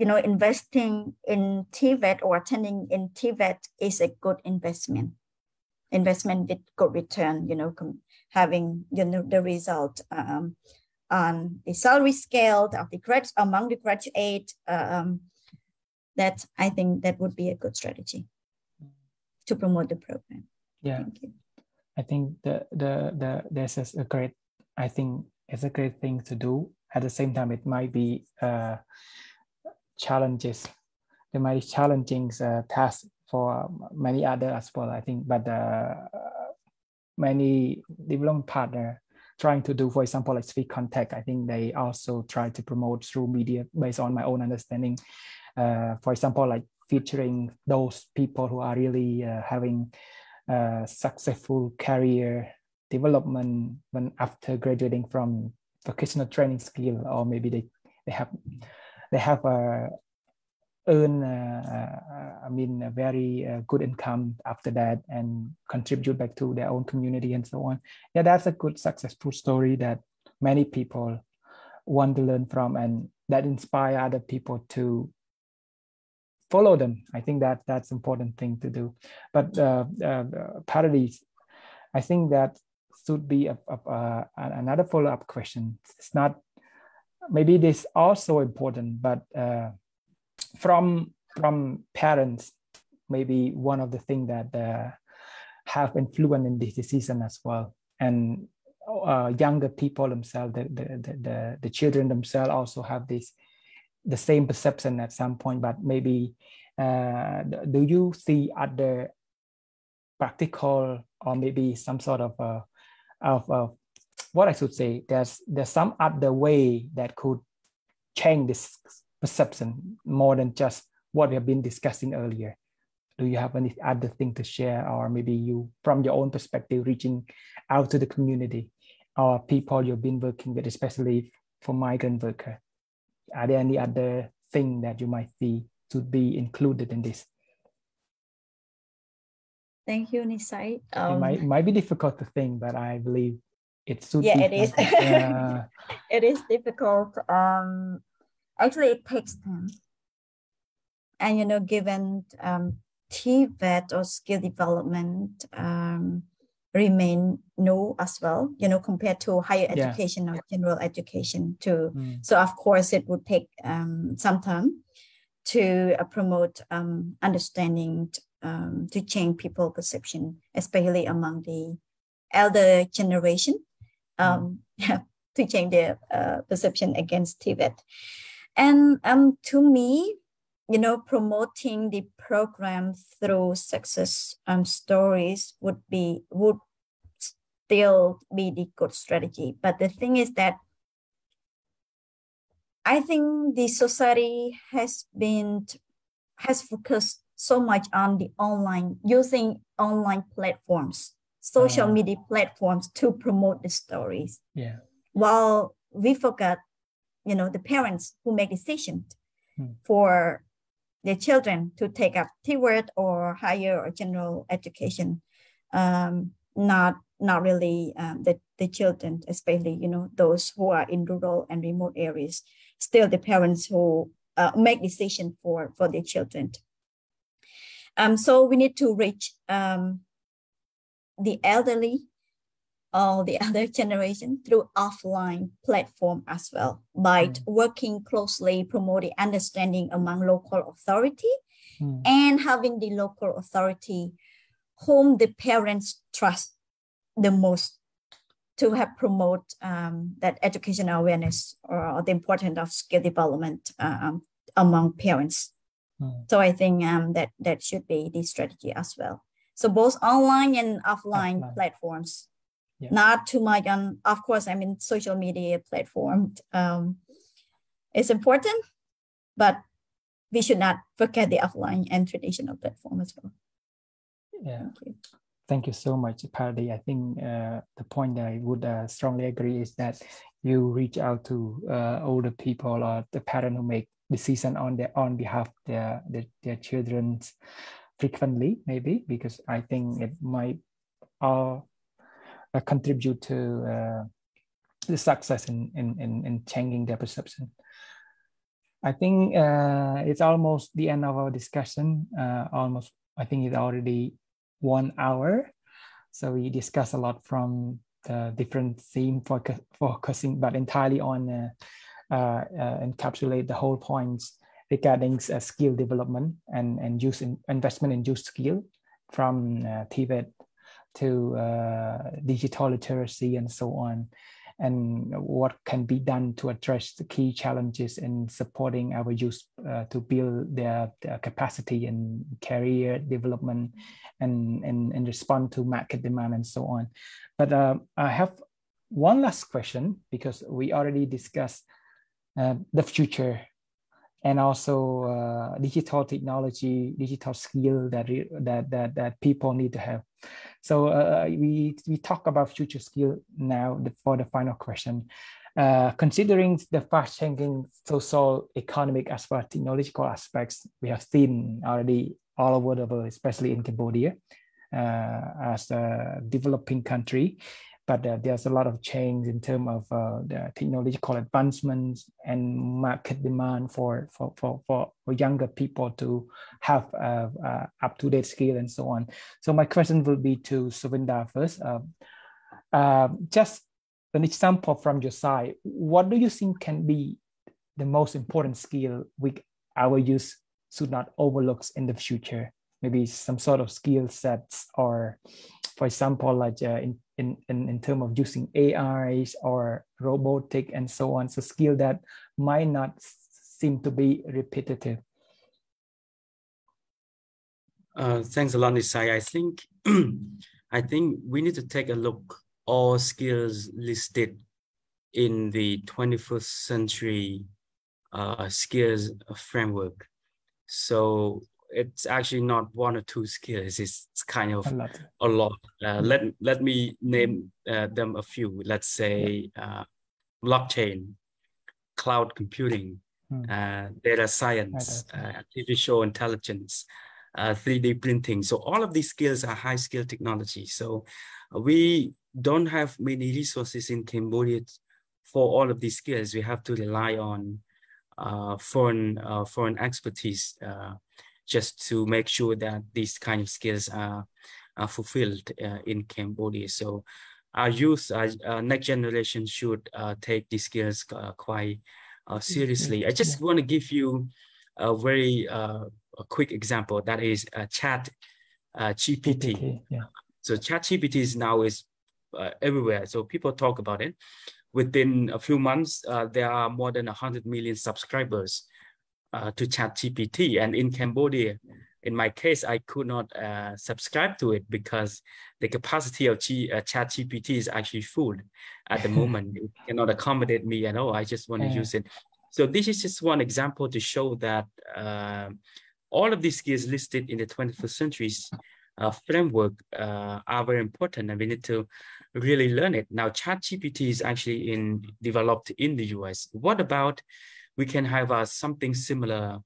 investing in TVET or attending in TVET is a good investment with good return, having, the result on the salary scale of the graduates, among the graduate, that I think that would be a good strategy to promote the program. Yeah, thank you. I think it's a great thing to do. At the same time, it might be challenges. There might be challenging tasks for many others as well, I think. But many development partners trying to do, for example, like Sweet Contact, I think they also try to promote through media based on my own understanding. For example, like featuring those people who are really having successful career development when after graduating from vocational training skill, or maybe they have earned a very good income after that and contribute back to their own community and so on. Yeah, that's a good successful story that many people want to learn from, and that inspire other people to follow them. I think that's important thing to do. But parodies, I think that should be another follow-up question. It's not, maybe this also important, but from parents, maybe one of the things that have influence in this decision as well. And younger people themselves, the children themselves also have the same perception at some point, but maybe do you see other practical or maybe some sort of what I should say, there's some other way that could change this perception more than just what we have been discussing earlier? Do you have any other thing to share, or maybe you from your own perspective reaching out to the community or people you've been working with, especially for migrant workers? Are there any other thing that you might see to be included in this? Thank you, Nisai. It might be difficult to think, but I believe it should be. It is. It is difficult. Actually, it takes time. And, given TVET or skill development remain new as well, compared to higher education or general education too. So of course it would take some time to promote understanding, to change people perception, especially among the elder generation, to change their perception against TVET. And to me, promoting the program through success stories would still be the good strategy. But the thing is that I think the society has focused so much on the using online platforms, social media platforms to promote the stories. Yeah. While we forgot, the parents who make decisions for their children to take up TVET or higher or general education, not really the children, especially those who are in rural and remote areas, still the parents who make decision for their children. So we need to reach the elderly all the other generation through offline platform as well, by working closely, promoting understanding among local authority and having the local authority whom the parents trust the most to help promote that educational awareness or the importance of skill development among parents. So I think that should be the strategy as well. So both online and offline. Platforms. Yeah. Not too much on, of course, I mean, social media platform is important, but we should not forget the offline and traditional platform as well. Yeah. Thank you so much, Pharady. I think the point that I would strongly agree is that you reach out to older people or the parent who make decision on their own behalf, their children frequently, maybe, because I think it might all contribute to the success in changing their perception. I think it's almost the end of our discussion. Almost, I think it's already 1 hour. So we discussed a lot from the different theme, focusing, but entirely on encapsulate the whole points regarding skill development and use investment in use skill, from TVET to digital literacy and so on, and what can be done to address the key challenges in supporting our youth to build their capacity in career development and respond to market demand and so on. But I have one last question, because we already discussed the future and also digital technology, digital skill that people need to have. So we talk about future skill now for the final question. Considering the fast-changing social, economic, as well as technological aspects we have seen already all over the world, especially in Cambodia, as a developing country. But there's a lot of change in terms of the technological advancements and market demand for younger people to have up-to-date skill and so on. So my question will be to Sovinda first. Just an example from your side, what do you think can be the most important skill our youth should not overlook in the future? Maybe some sort of skill sets, or for example, like in terms of using AIs or robotic and so on, so skill that might not seem to be repetitive. Thanks a lot, Nisai. I think we need to take a look all skills listed in the 21st century skills framework. So it's actually not one or two skills, it's kind of a lot. Let me name them a few. Let's say blockchain, cloud computing, data science, artificial intelligence, 3D printing. So all of these skills are high skill technology. So we don't have many resources in Cambodia for all of these skills. We have to rely on foreign expertise just to make sure that these kind of skills are fulfilled in Cambodia. So our youth, our next generation should take these skills quite seriously. I just want to give you a very quick example, that is ChatGPT. So ChatGPT is now everywhere. So people talk about it. Within a few months, there are more than 100 million subscribers to ChatGPT, and in Cambodia, in my case, I could not subscribe to it because the capacity of ChatGPT is actually full at the moment. It cannot accommodate me at all. I just want to use it. So this is just one example to show that all of these skills listed in the 21st century's framework are very important, and we need to really learn it. Now, ChatGPT is actually developed in the US. What about we can have something similar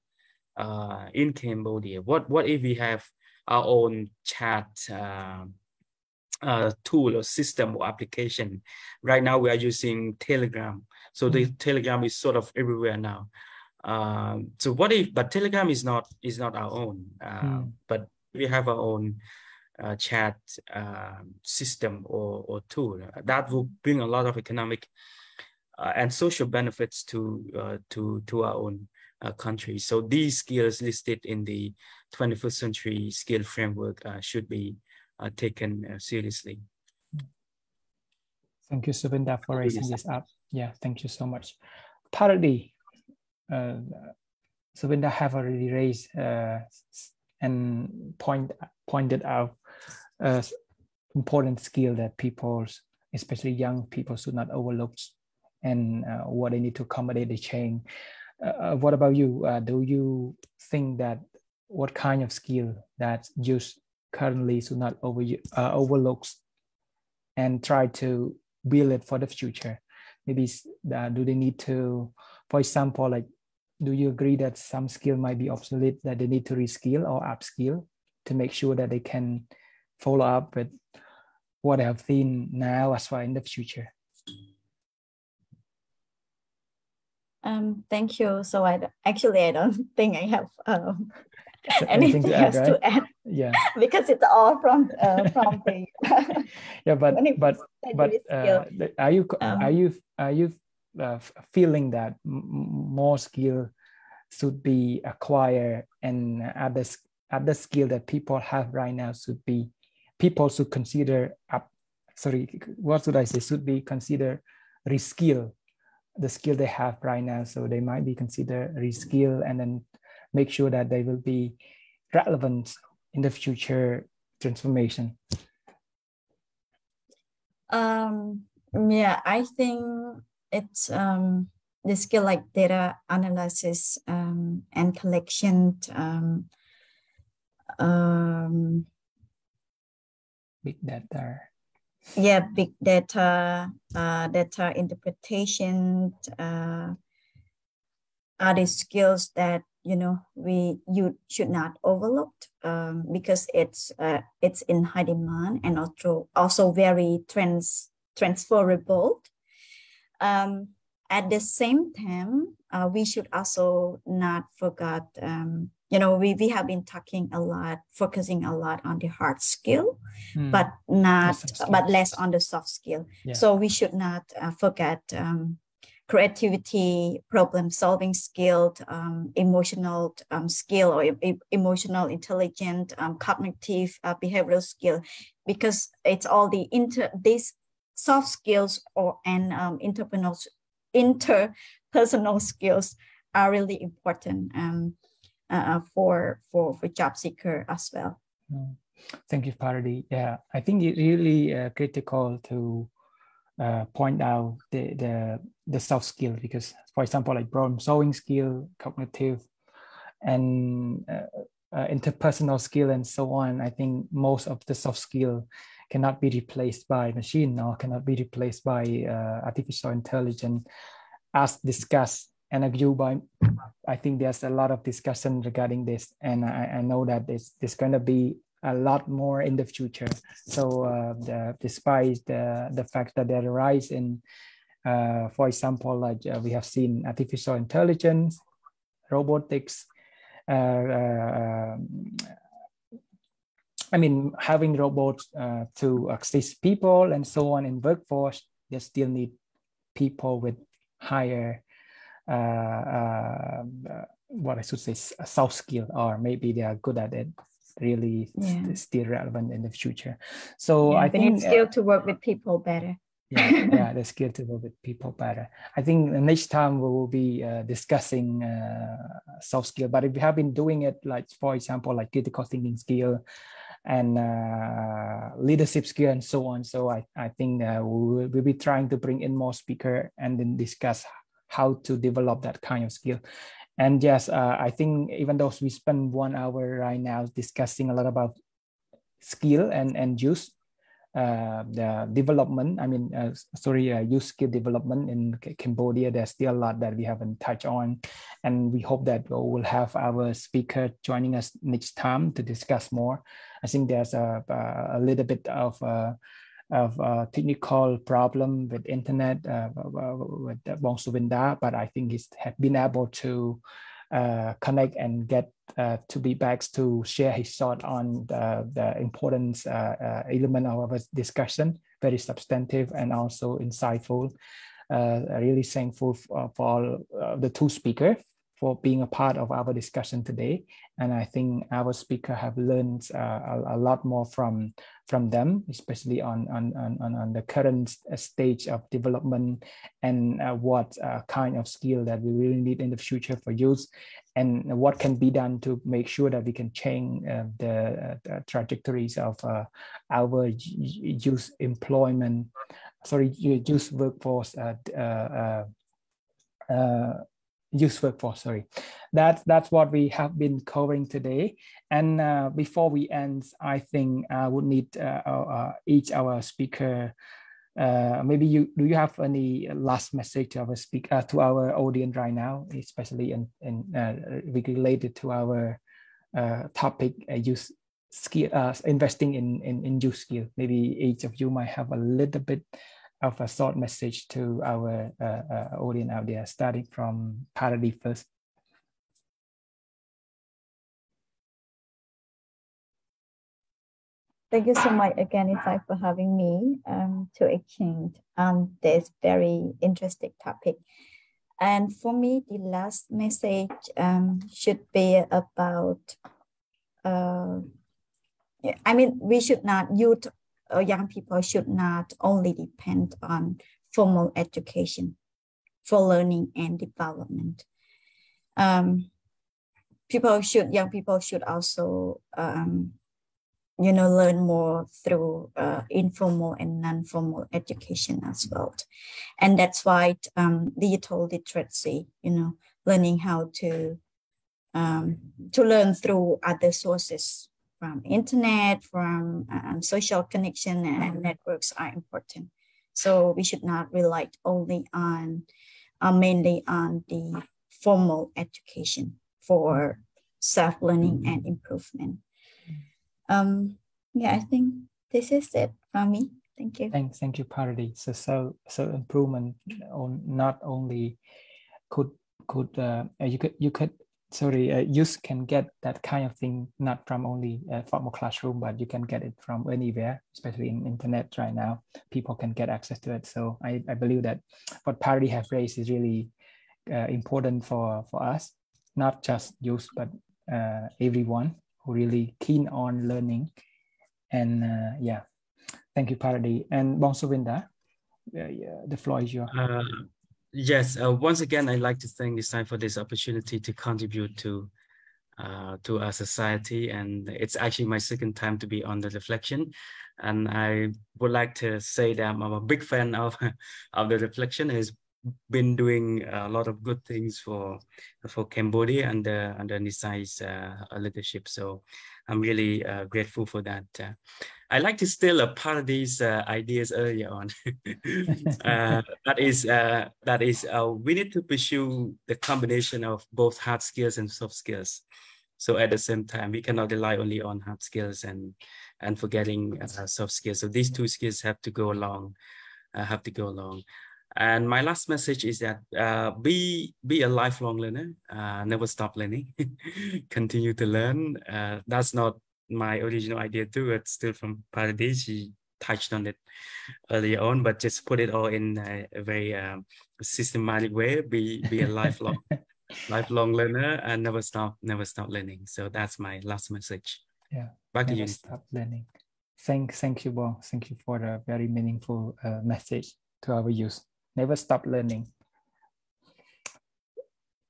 in Cambodia? What if we have our own chat tool or system or application? Right now we are using Telegram. So the Telegram is sort of everywhere now. So what if, but Telegram is not our own, but we have our own chat system or tool. That will bring a lot of economic and social benefits to our own country. So these skills listed in the 21st century skill framework should be taken seriously. Thank you, Sovinda, for raising this up. Yeah, thank you so much. Parody, Sovinda have already raised and pointed out important skill that people, especially young people, should not overlook, and what they need to accommodate the change. What about you? Do you think that what kind of skill that youth currently should not overlook and try to build it for the future? Maybe do they need to, for example, like, do you agree that some skill might be obsolete that they need to reskill or upskill to make sure that they can follow up with what they have seen now as well in the future? Thank you. So I don't think I have anything to add, right? Yeah, because it's all from the yeah. But are you feeling that more skill should be acquired, and other skill that people have right now should be considered reskill the skill they have right now, so they might be considered reskill and then make sure that they will be relevant in the future transformation? Yeah, I think it's the skill like data analysis and collection, big data. Yeah, big data, data interpretation, are the skills that, you know, you should not overlook, because it's in high demand and also very transferable. At the same time, we should also not forget, you know, we have been talking a lot, focusing a lot on the hard skill, but less on the soft skill. Yeah. So we should not forget creativity, problem solving skill, emotional skill, or emotional intelligence, cognitive behavioral skill, because it's all the these soft skills and interpersonal skills are really important for job seeker as well. Thank you, Parody. Yeah, I think it really critical to point out the soft skill, because, for example, like problem solving skill, cognitive, and interpersonal skill, and so on. I think most of the soft skill cannot be replaced by machine or cannot be replaced by artificial intelligence, as discussed and argued by. I think there's a lot of discussion regarding this, and I know that there's going to be a lot more in the future. So despite the fact that there rise in, for example, like we have seen artificial intelligence, robotics, I mean, having robots to assist people and so on in workforce, they still need people with higher, what I should say, soft skill, or maybe they are good at it, really still relevant in the future. So yeah, I think it's skill to work with people better. Yeah, yeah, the skill to work with people better. I think next time we will be discussing soft skill, but if we have been doing it, like, for example, like critical thinking skill and leadership skill and so on. So I think we'll be trying to bring in more speaker and then discuss how to develop that kind of skill. And yes, I think even though we spend 1 hour right now discussing a lot about skill and use the development, I mean, use skill development in Cambodia, there's still a lot that we haven't touched on. And we hope that we'll have our speaker joining us next time to discuss more. I think there's a little bit of technical problem with internet with Bong Sovinda, but I think he's been able to connect and get to be back to share his thought on the important element of our discussion. Very substantive and also insightful. Really thankful for the two speakers for being a part of our discussion today. And I think our speaker have learned a lot more from them, especially on the current stage of development and what kind of skill that we really need in the future for youth, and what can be done to make sure that we can change the trajectories of our youth employment, sorry, youth workforce, youth workforce, sorry. That's what we have been covering today. And before we end, I think I would need each our speaker. Maybe do you have any last message to our speaker to our audience right now, especially related to our topic, youth skill, investing in youth skill. Maybe each of you might have a little bit of a short message to our audience out there, starting from Pharady first. Thank you so much again, Ifai, for having me to exchange on this very interesting topic. And for me, the last message should be about, I mean, we should not use, or young people should not only depend on formal education for learning and development. Young people should also, you know, learn more through informal and non-formal education as well. And that's why digital literacy, you know, learning how to learn through other sources, from internet, from social connection and networks are important. So we should not rely only on, mainly on the formal education for self-learning and improvement. Yeah, I think this is it for me. Thank you. Thank you, Pharady. So improvement on not only youth can get that kind of thing not from only formal classroom, but you can get it from anywhere, especially in internet right now. People can get access to it. So I believe that what Pharady have raised is really important for us, not just youth, but everyone who really keen on learning. And yeah, thank you, Pharady. And Po Sovinda, the floor is yours. Yes, once again, I'd like to thank this time for this opportunity to contribute to our society. And it's actually my second time to be on The Reflection. And I would like to say that I'm a big fan of The Reflection. It's been doing a lot of good things for Cambodia under Nisai's leadership. So I'm really grateful for that. I like to steal a part of these ideas earlier on. That is, we need to pursue the combination of both hard skills and soft skills. So at the same time, we cannot rely only on hard skills and forgetting soft skills. So these two skills have to go along. And my last message is that be a lifelong learner. Never stop learning. Continue to learn. That's not my original idea too. It's still from Pharady. She touched on it earlier on, but just put it all in a very systematic way. Be a lifelong learner and never stop learning. So that's my last message. Yeah. Back to you. Never stop learning. Thank you, Po. Thank you for the very meaningful message to our youth. Never stop learning.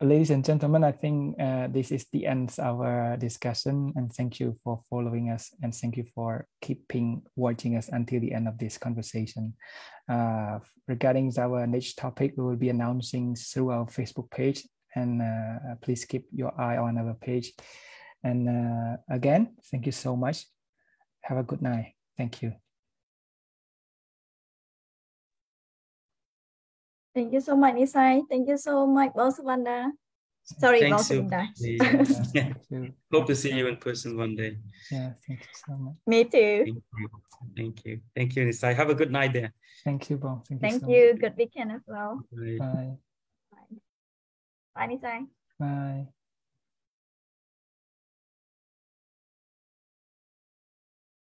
Ladies and gentlemen, I think this is the end of our discussion, and thank you for following us, and thank you for keeping watching us until the end of this conversation. Regarding our next topic, we will be announcing through our Facebook page, and please keep your eye on our page. And again, thank you so much. Have a good night. Thank you. Thank you so much, Nisai. Thank you so much, Po Sovinda. Sorry, Po Sovinda. Yeah, hope to see you in person one day. Yeah, thank you so much. Me too. Thank you. Thank you, Nisai. Have a good night there. Thank you, Po. Thank you so much. Good weekend as well. Bye. Bye, Nisai. Bye.